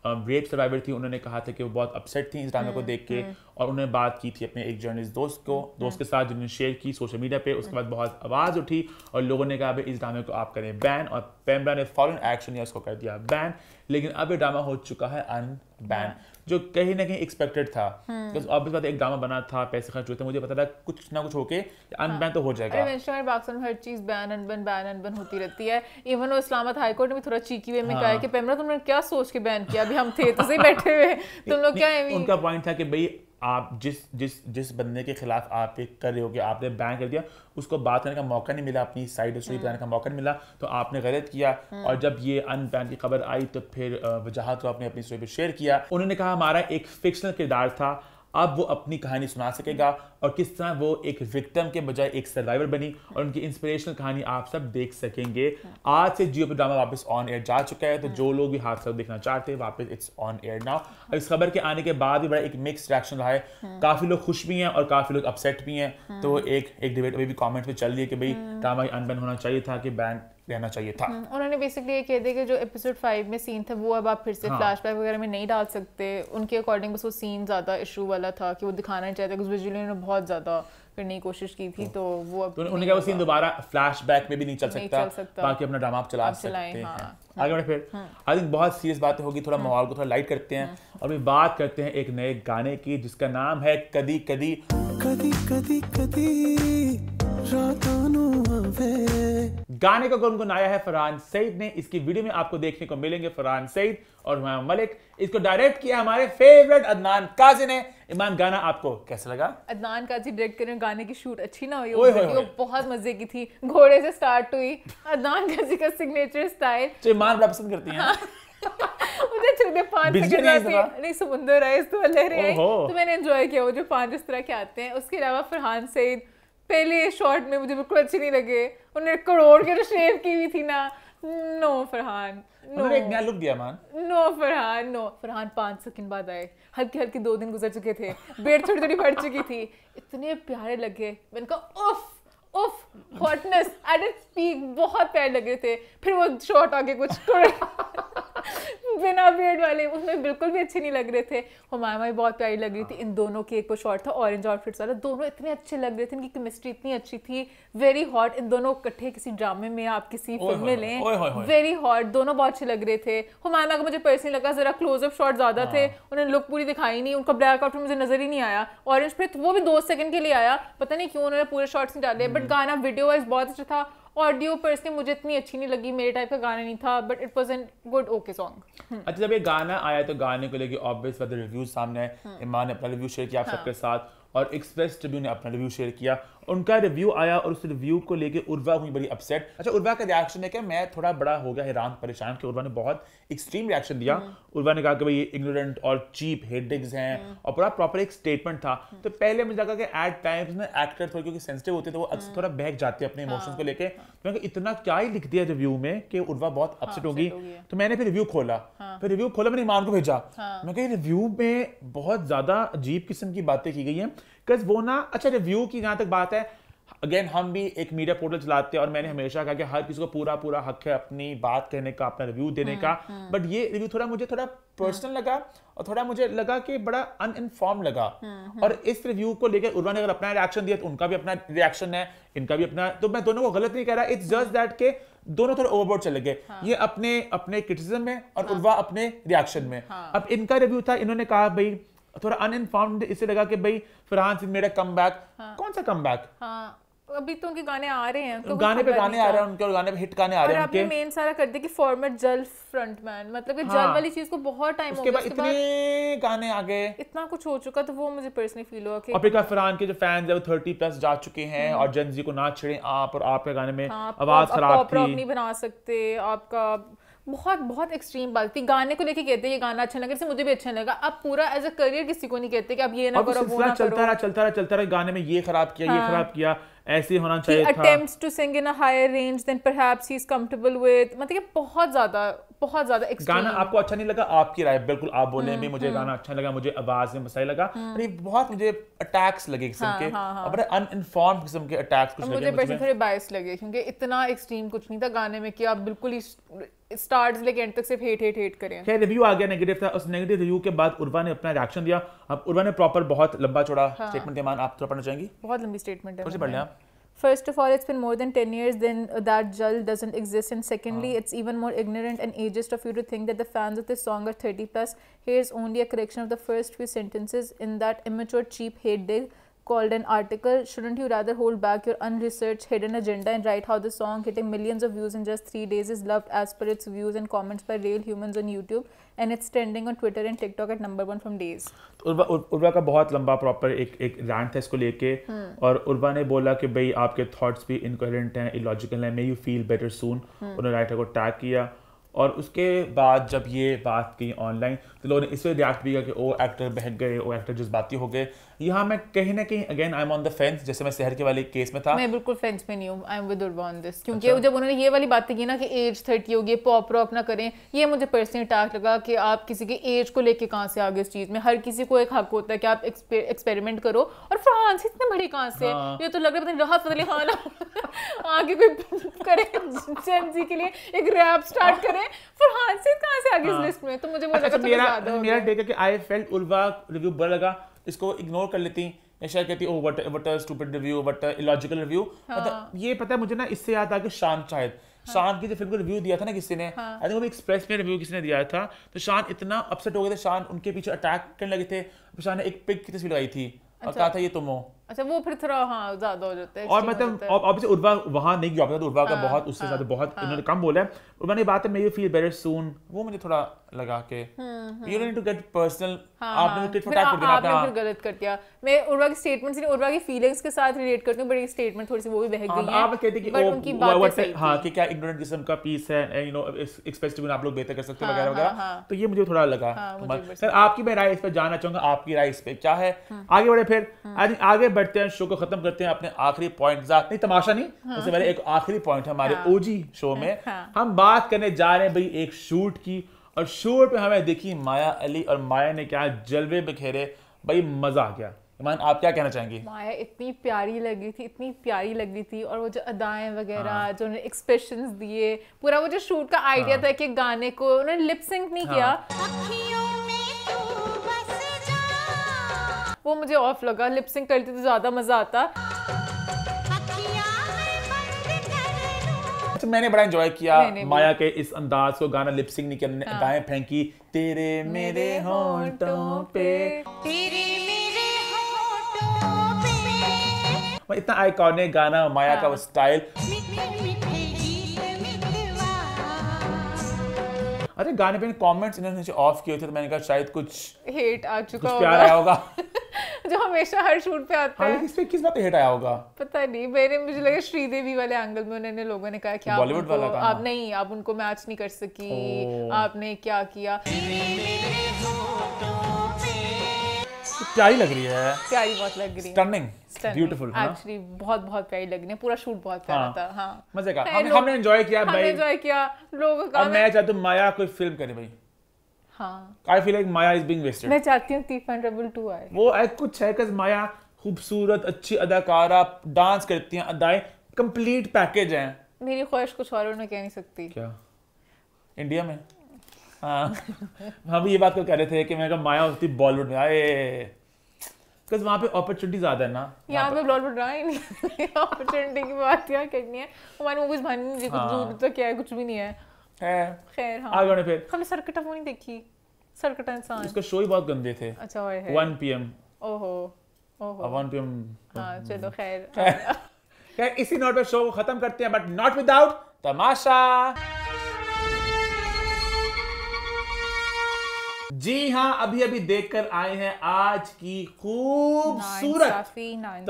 रेप सर्वाइवर थी उन्होंने कहा था कि वो बहुत अपसेट थी इस ड्रामे को देख के और उन्होंने बात की थी अपने एक जर्नलिस्ट दोस्त के साथ जिन्होंने शेयर की सोशल मीडिया पे। उसके बाद बहुत आवाज़ उठी और लोगों ने कहा भाई इस ड्रामे को आप करें बैन, और पैमरा ने फॉरन एक्शन लिया, उसको कर दिया बैन। लेकिन अब ये ड्रामा हो चुका है अनबैन, जो कहीं ना कहीं एक्सपेक्टेड था। ऑब्वियस बात है, एक ड्रामा बना था, पैसे खर्च हुए थे, मुझे पता था कुछ ना कुछ होके अनबैन तो हो जाएगा। पाकिस्तान में हर चीज बैन अनबैन होती रहती है। इवन वो इस्लामाबाद हाई कोर्ट में थोड़ा चीकी वे में कहा है कि पैमरा तुमने क्या सोच के बैन किया, अभी हम थे तो सही बैठे हुए, तुम लोग क्या। उनका पॉइंट था कि भाई आप जिस बंदे के खिलाफ आप एक कर रहे हो कि आपने बैन कर दिया, उसको बात करने का मौका नहीं मिला, अपनी साइड स्टोरी बताने का मौका नहीं मिला, तो आपने गलत किया। और जब ये अनबैन की खबर आई तो फिर वजाहत को आपने अपनी स्टोरी पर शेयर किया। उन्होंने कहा हमारा एक फिक्शनल किरदार था, अब वो अपनी कहानी सुना सकेगा और किस तरह वो एक विक्टिम के बजाय एक सर्वाइवर बनी, और उनकी इंस्पिरेशनल कहानी आप सब देख सकेंगे। आज से जियो पे ड्रामा वापस ऑन एयर जा चुका है, तो जो लोग भी हादसा देखना चाहते हैं वापस इट्स ऑन एयर नाउ। इस खबर के आने के बाद भी बड़ा एक मिक्स रिएक्शन रहा है, काफी लोग खुश भी हैं और काफी लोग अपसेट भी हैं। तो एक डिबेट अभी भी कॉमेंट में चल रही है कि भाई ड्रामा अनबैन होना चाहिए था कि बैन रहना चाहिए था। उन्होंने बेसिकली ये कह दिया कि जो एपिसोड 5 में सीन था वो अब आप फिर से फ्लैशबैक वगैरह में नहीं डाल सकते। उनके अकॉर्डिंग बस वो सीन ज़्यादा इशू वाला था कि वो दिखाना चाहते थे, विजुअली उन्होंने बहुत ज़्यादा करने की कोशिश की थी, तो वो अब उन्होंने कहा वो सीन दोबारा फ्लैशबैक में भी नहीं चल सकता। बाकी अपना ड्रामा आप चला सकते हैं। आगे बढ़े फिर आई थिंक बहुत सीरियस बातें होगी, थोड़ा माहौल को थोड़ा लाइट करते हैं और भी बात करते हैं एक नए गाने की जिसका नाम है कदी कदी कदी कदी कदी। गाने का गुनगुन आया है फरहान सईद ने, इसकी वीडियो में आपको देखने को मिलेंगे फरहान सईद और हुमायूं मलिक। इसको डायरेक्ट किया हमारे फेवरेट अदनान काजी ने। ईमान, गाना आपको कैसा लगा? अदनान काजी डायरेक्ट करने, गाने की शूट अच्छी ना हुई, वीडियो बहुत मजे की थी, घोड़े से स्टार्ट हुई, अदनान काजी का सिग्नेचर स्टाइल जो ईमान बड़ा पसंद करती है। नहीं, समुंदर आए तो मैंने एंजॉय किया। वो जो 5 इस तरह के आते हैं, उसके अलावा फरहान सईद पहले शॉट में मुझे बिल्कुल अच्छे नहीं लगे। उन्होंने करोड़ के तो शेव की हुई थी ना। नो फरहान, उन्होंने एक नया लुक दिया मान। No Farhan, no Farhan 5 second बाद आए। हल्के हल्के 2 दिन गुजर चुके थे, बेड थोड़ी थोड़ी बढ़ चुकी थी, इतने प्यारे लगे। मैंने कहा उफ उफ हॉटनेस आई डिड स्पीक, बहुत प्यारे लगे थे। फिर वो शॉट आगे कुछ बिना बियर्ड वाले, उसमें बिल्कुल भी अच्छे नहीं लग रहे थे। हुमायूं भी बहुत प्यारी लग रही थी। इन दोनों के एक वो शॉट था ऑरेंज आउटफिट्स वाला, दोनों इतने अच्छे लग रहे थे, इनकी केमिस्ट्री इतनी अच्छी थी। वेरी हॉट, इन दोनों इकट्ठे किसी ड्रामे में आप किसी फिल्म में लें, वेरी हॉट, दोनों बहुत अच्छे लग रहे थे। हुमायूं का मुझे पर्सनली लगा जरा क्लोजअप शॉट ज्यादा थे, उन्हें लुक पूरी दिखाई नहीं, उनका ब्लैक आउट मुझे नजर ही नहीं आया। ऑरेंज फिट वो भी 2 सेकंड के लिए आया, पता नहीं क्यों उन्होंने पूरे शॉट्स नहीं डाले। बट गाना वीडियो वाइज बहुत अच्छा था, ऑडियो पर्सनली मुझे इतनी अच्छी नहीं लगी, मेरे टाइप का गाना नहीं था, but it was an good okay song. अच्छा, जब ये गाना आया तो गाने को लेके ऑब्वियस बात है रिव्यूज सामने आए। ईमान ने अपना रिव्यू शेयर किया आप सबके साथ, और एक्सप्रेस ट्रिब्यून ने अपना रिव्यू शेयर किया। उनका रिव्यू आया और उस रिव्यू को लेके उर्वा हुई बड़ी अपसेट। अच्छा, उर्वा का रिएक्शन है कि मैं थोड़ा बड़ा हो गया हैरान परेशान कि उर्वा ने बहुत एक्सट्रीम रिएक्शन दिया। उर्वा ने कहा कि भाई ये इग्नोरेंट और चीप हेडिंग्स हैं, और पूरा प्रॉपर एक स्टेटमेंट था। तो पहले मुझे लगा कि एट टाइम्स में एक्टर थोड़े क्योंकि सेंसिटिव होते तो वो अक्सर थोड़ा बहक जाते हैं अपने इमोशंस को लेकर। तो मैंने इतना क्या ही लिख दिया रिव्यू में कि उर्वा बहुत अपसेट होगी। तो मैंने फिर रिव्यू खोला, मैंने ईमान को भेजा, मैं कहा रिव्यू में बहुत ज्यादा अजीब किस्म की बातें की गई है। वो ना, अच्छा रिव्यू की जहाँ तक बात है, अगेन हम भी एक मीडिया पोर्टल चलाते हैं और मैंने हमेशा कहा कि हर किसी को पूरा पूरा हक है अपनी बात कहने का, अपना रिव्यू देने का। बट ये रिव्यू थोड़ा मुझे थोड़ा पर्सनल लगा और थोड़ा मुझे लगा कि बड़ा अनइनफॉर्म लगा। और इस रिव्यू को लेकर उर्वा ने अगर अपना रिएक्शन दिया तो उनका भी अपना रिएक्शन है, इनका भी अपना, तो मैं दोनों को गलत नहीं कह रहा। इट्स जस्ट दैट के दोनों थोड़े ओवरबोर्ड चले गए। ये अपने क्रिटिसिज्म में और उर्वा अपने रिएक्शन में। अब इनका रिव्यू था, इन्होंने कहा भाई थोड़ा अनइनफॉर्म्ड इसे लगा कि भाई फरहान सिंह मेरा कमबैक। कौन सा कमबैक? अभी तो उनके गाने आ रहे हैं, तो गाने आ रहे हैं उनके, और गाने पे हिट गाने आ रहे हैं उनके। और आपने मेन सारा कर दिया कि फॉर्मेट जल फ्रंटमैन, मतलब कि जल वाली चीज को बहुत टाइम हो गया, उसके बाद इतने गाने आ गए, इतना कुछ हो चुका। तो वो मुझे पर्सनली फील हुआ कि आपका फरहान के जो फैंस है वो 30+ जा चुके हैं, और जनजी को ना छेड़े आप, और आपके गाने में आवाज खराब थी, नहीं बना सकते। आपका बहुत बहुत एक्सट्रीम बात थी गाने को लेके, कहते हैं ये गाना अच्छा लगा, इससे मुझे भी अच्छा लगा। अब पूरा एज अ करियर किसी को नहीं कहते कि अब ये ना करो वो ना करो, चलता रहा गाने में ये खराब किया ये खराब किया, ऐसे होना चाहिए था। Attempts to sing in a higher range then perhaps he is comfortable with, मतलब बहुत ज्यादा एक्सट्रीम। गाना आपको अच्छा नहीं लगा, आपकी राय बिल्कुल, आप बोले भी मुझे गाना अच्छा लगा, मुझे आवाज में मसाइल लगा, और ये बहुत मुझे अटैक्स लगे किस्म के, और बड़े अनइनफॉर्म्ड किस्म के अटैक्स कुछ लगे। मुझे थोड़े बायस लगे क्योंकि इतना एक्सट्रीम कुछ नहीं था गाने में कि आप बिल्कुल ही स्टार्ट्स लेके एंड तक सिर्फ हेट हेट हेट करें। खैर रिव्यू आ गया, नेगेटिव था। उस नेगेटिव रिव्यू के बाद उर्वा ने अपना रिएक्शन दिया। अब उर्वा ने प्रॉपर बहुत लंबा चौड़ा स्टेटमेंट दिया। मान आप थोड़ा पढ़ना चाहेंगी? बहुत लंबी स्टेटमेंट है, कुछ पढ़ लें आप। First of all, it's been more than 10 years then that Jal doesn't exist, and secondly, it's even more ignorant and ageist of you to think that the fans of this song are 30+. Here's only a correction of the first few sentences in that immature cheap hate dig called an article, "Shouldn't you rather hold back your unresearched hidden agenda and write how the song hitting millions of views in just 3 days is loved as per its views and comments by real humans on YouTube and it's trending on Twitter and TikTok at #1 from days." Urwa का बहुत लंबा proper एक rant था इसको लेके और उर्वा ने बोला कि भाई आपके थॉट्स भी इनकोहेरेंट हैं, इलॉजिकल हैं, may you feel better soon, उन्होंने राइटर को टैग किया और उसके बाद जब ये बात की ऑनलाइन तो लोगों ने इस पर रिएक्ट भी किया कि ओ एक्टर बहक गए, ओ एक्टर जज्बाती हो गए। यहाँ मैं कहीं ना कहीं again I am on the fence, जैसे मैं शहर के वाले केस में था, मैं बिल्कुल फेंस में नहीं हूँ, I am with Urwa on this, क्योंकि जब उन्होंने ये वाली बातें की ना कि एज 30 होगी, पॉप रॉप ना करें, ये मुझे पर्सनली अटैक लगा कि आप किसी के एज को लेके कहाँ से आ गए इस चीज़ में। हर किसी को एक हक होता है कि आप एक्सपेरिमेंट करो और फ्रांस इतने बड़े कहाँ से, ये तो लग रहा है राहत वाले हाल आगे कोई करे जेंजी के लिए एक रैप स्टार्ट करें, फरहान सईद कहाँ से आ गए इस लिस्ट में। तो मुझे मेरा देखा कि आई फेल्ट उर्वा रिव्यू बुरा लगा, इसको इग्नोर कर लेती, शायद कहती oh what a stupid review, what a illogical review. मतलब ये पता है मुझे ना इससे याद आ कि शांत, शायद शांत की जो फिल्म को रिव्यू दिया था ना किसी ने, आई थिंक वो एक्सप्रेस में रिव्यू किसी ने दिया था, तो शांत इतना अपसेट हो गए थे, शांत उनके पीछे अटैक करने लगे थे, शांत ने एक पिग की तस्वीर लगाई थी और कहा था ये तुम हो। अच्छा वो फिर थोड़ा हाँ ज्यादा हो जाता है। और मतलब ऑब्वियसली उर्वा वहाँ नहीं गया, उर्वा का बहुत उससे ज्यादा बहुत इन्होंने कम बोला है। उर्वा ने बात है may you feel better soon, वो मुझे थोड़ा लगा के you don't to get personal, आपने मुझे अटैक कर दिया, आपने फिर गलत कर दिया। मैं उर्वा की स्टेटमेंट्स नहीं, उर्वा की फीलिंग्स के साथ रिलेट करती हूँ, बट एक स्टेटमेंट थोड़ी सी वो भी बह गई है, आप कहते कि उनकी बात सही है हां कि क्या इग्नोरेंट किस्म का पीस है, यू नो एक्सप्रेस टू आप लोग बेहतर कर सकते हो वगैरह वगैरह। तो ये मुझे थोड़ा लगा। सर आपकी मैं राय इस पे जानना चाहूंगा, आपकी राय इस पे क्या है। आगे बढ़े, फिर आगे बढ़ते हैं, शो को खत्म करते हैं अपने आखिरी पॉइंट, नहीं तमाशा नहीं उससे पहले एक आखिरी पॉइंट हमारे ओजी शो में हम बात करने जा रहे हैं भाई एक शूट की, और शूट पे हमें देखी माया अली और माया ने क्या जलवे बिखेरे, भाई मजा आ गया। ईमान आप क्या कहना चाहेंगी? माया इतनी प्यारी लग रही थी, इतनी प्यारी लग रही थी, और वो जो अदाएं वगैरह जो उन्होंने एक्सप्रेशंस दिए, पूरा वो जो शूट का आइडिया था कि गाने को उन्होंने लिप सिंक नहीं किया, वो मुझे ऑफ लगा। लिप सिंक करती तो ज्यादा मजा आता। अच्छा मैंने बड़ा एंजॉय किया माया के इस अंदाज को, गाना लिप सिंक नहीं करने, दाएं फेंकी तेरे मेरे होंठों पे, इतना आइकॉनिक गाना, माया का वो स्टाइल। अरे गाने पे कमेंट्स इन्होंने ऑफ किए थे, तो मैंने कहा शायद कुछ हेट आ चुका होगा, प्यार आया होगा जो हमेशा हर शूट पे आता है। इस पे किस बात पे हेट आया होगा पता नहीं, मुझे लगा श्रीदेवी वाले एंगल में उन्होंने, लोगों ने कहा कि बॉलीवुड वाला गाना आप नहीं, आप उनको मैच नहीं कर सकी, आपने क्या किया। प्यारी लग रही है, प्यारी बहुत लग रही है, स्टनिंग, ब्यूटीफुल एक्चुअली, बहुत बहुत प्यारी लग रही है, पूरा शूट बहुत प्यारा था। हाँ मजे का, हमने एंजॉय किया, भाई एंजॉय किया लोगों का। मैं चाहता हूं माया कोई फिल्म करे भाई। हाँ I feel like Maya is being wasted। मैं चाहती हूँ Thief and Rebel 2 आए, वो कुछ है कि माया खूबसूरत, अच्छी अदाकारा, डांस करती हैं, अदाएं, कंप्लीट पैकेज हैं। मेरी ख्वाहिश कुछ और मैं कह नहीं सकती। क्या इंडिया में? हाँ हम ये बात को कह रहे थे कि मैं कहा माया होती बॉलीवुड में आए, बिकॉज वहाँ पे अपॉर्चुनिटी ज्यादा है ना, यहाँ पे बॉलीवुड रहा ही नहीं। अपॉर्चुनिटी की बात क्या करनी है, हमारी मूवीज भानी जी कुछ तो क्या है, कुछ भी नहीं है। खैर हाँ फिर हमने सर्किट नहीं देखी, सर्किट इंसान उसके शो ही बहुत गंदे थे। अच्छा और है 1 PM ओहो ओहो 1 PM हाँ चलो खैर इसी नोट पे शो को खत्म करते हैं, बट नॉट विदाउट तमाशा। जी हाँ, अभी अभी देखकर आए हैं आज की खूबसूरत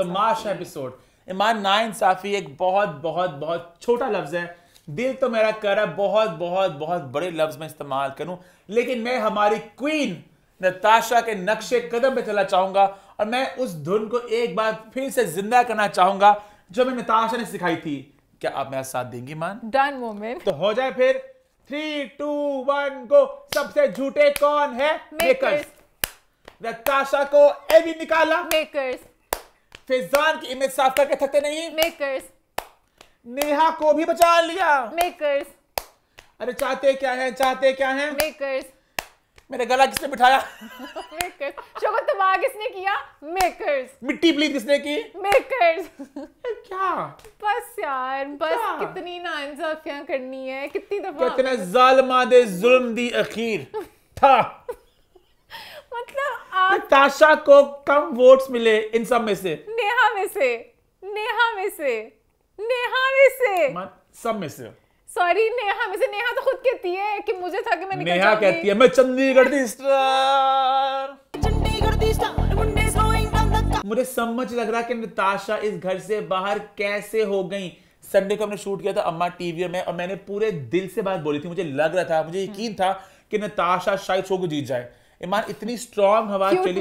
तमाशा एपिसोड। ईमान नाइंसाफी एक बहुत बहुत बहुत छोटा लफ्ज है, दिल तो मेरा करा बहुत बहुत बहुत बड़े लफ्ज में इस्तेमाल करूं, लेकिन मैं हमारी क्वीन नताशा के नक्शे कदम पे चला चाहूंगा और मैं उस धुन को एक बार फिर से जिंदा करना चाहूंगा जो मैं नताशा ने सिखाई थी। क्या आप मेरा साथ देंगी मान? Done moment. तो हो जाए फिर 3, 2, 1 गो। सबसे झूठे कौन है? मेकर्स। नताशा को ए भी निकाला, मेकर्स। फैजान की इमेज साफ करके थकते नहीं, मेकर्स। नेहा को भी बचा लिया, मेकर्स। अरे चाहते क्या है, चाहते क्या है, मेकर्स। मेरा गला किसने बिठाया, मेकर्स। शो को तबाह किसने किया, मेकर्स। मिट्टी प्लीज किसने की, मेकर्स। क्या बस यार, बस क्या? कितनी नाइंसाफियां करनी है, कितनी दफा कितना जालिमा दे जुल्म दी अखीर था। मतलब ताशा को कम वोट्स मिले इन सब में से, नेहा में से, नेहा में से, नेहा में से, सब में से, सॉरी नेहा में से। नेहा तो खुद कहती है कि मुझे था कि मैं निकल जाऊंगी। नेहा कहती है मैं चंडीगढ़ दी स्टार, चंडीगढ़ दी स्टार, मुंडे स्लोइंग डाउन द कार। मुझे समझ लग रहा कि नताशा इस घर से बाहर कैसे हो गई। संडे को हमने शूट किया था अम्मा टीवी में और मैंने पूरे दिल से बात बोली थी। मुझे लग रहा था, मुझे यकीन था कि नताशा शायद शो को जीत जाए। ईमान इतनी स्ट्रांग हवा चली,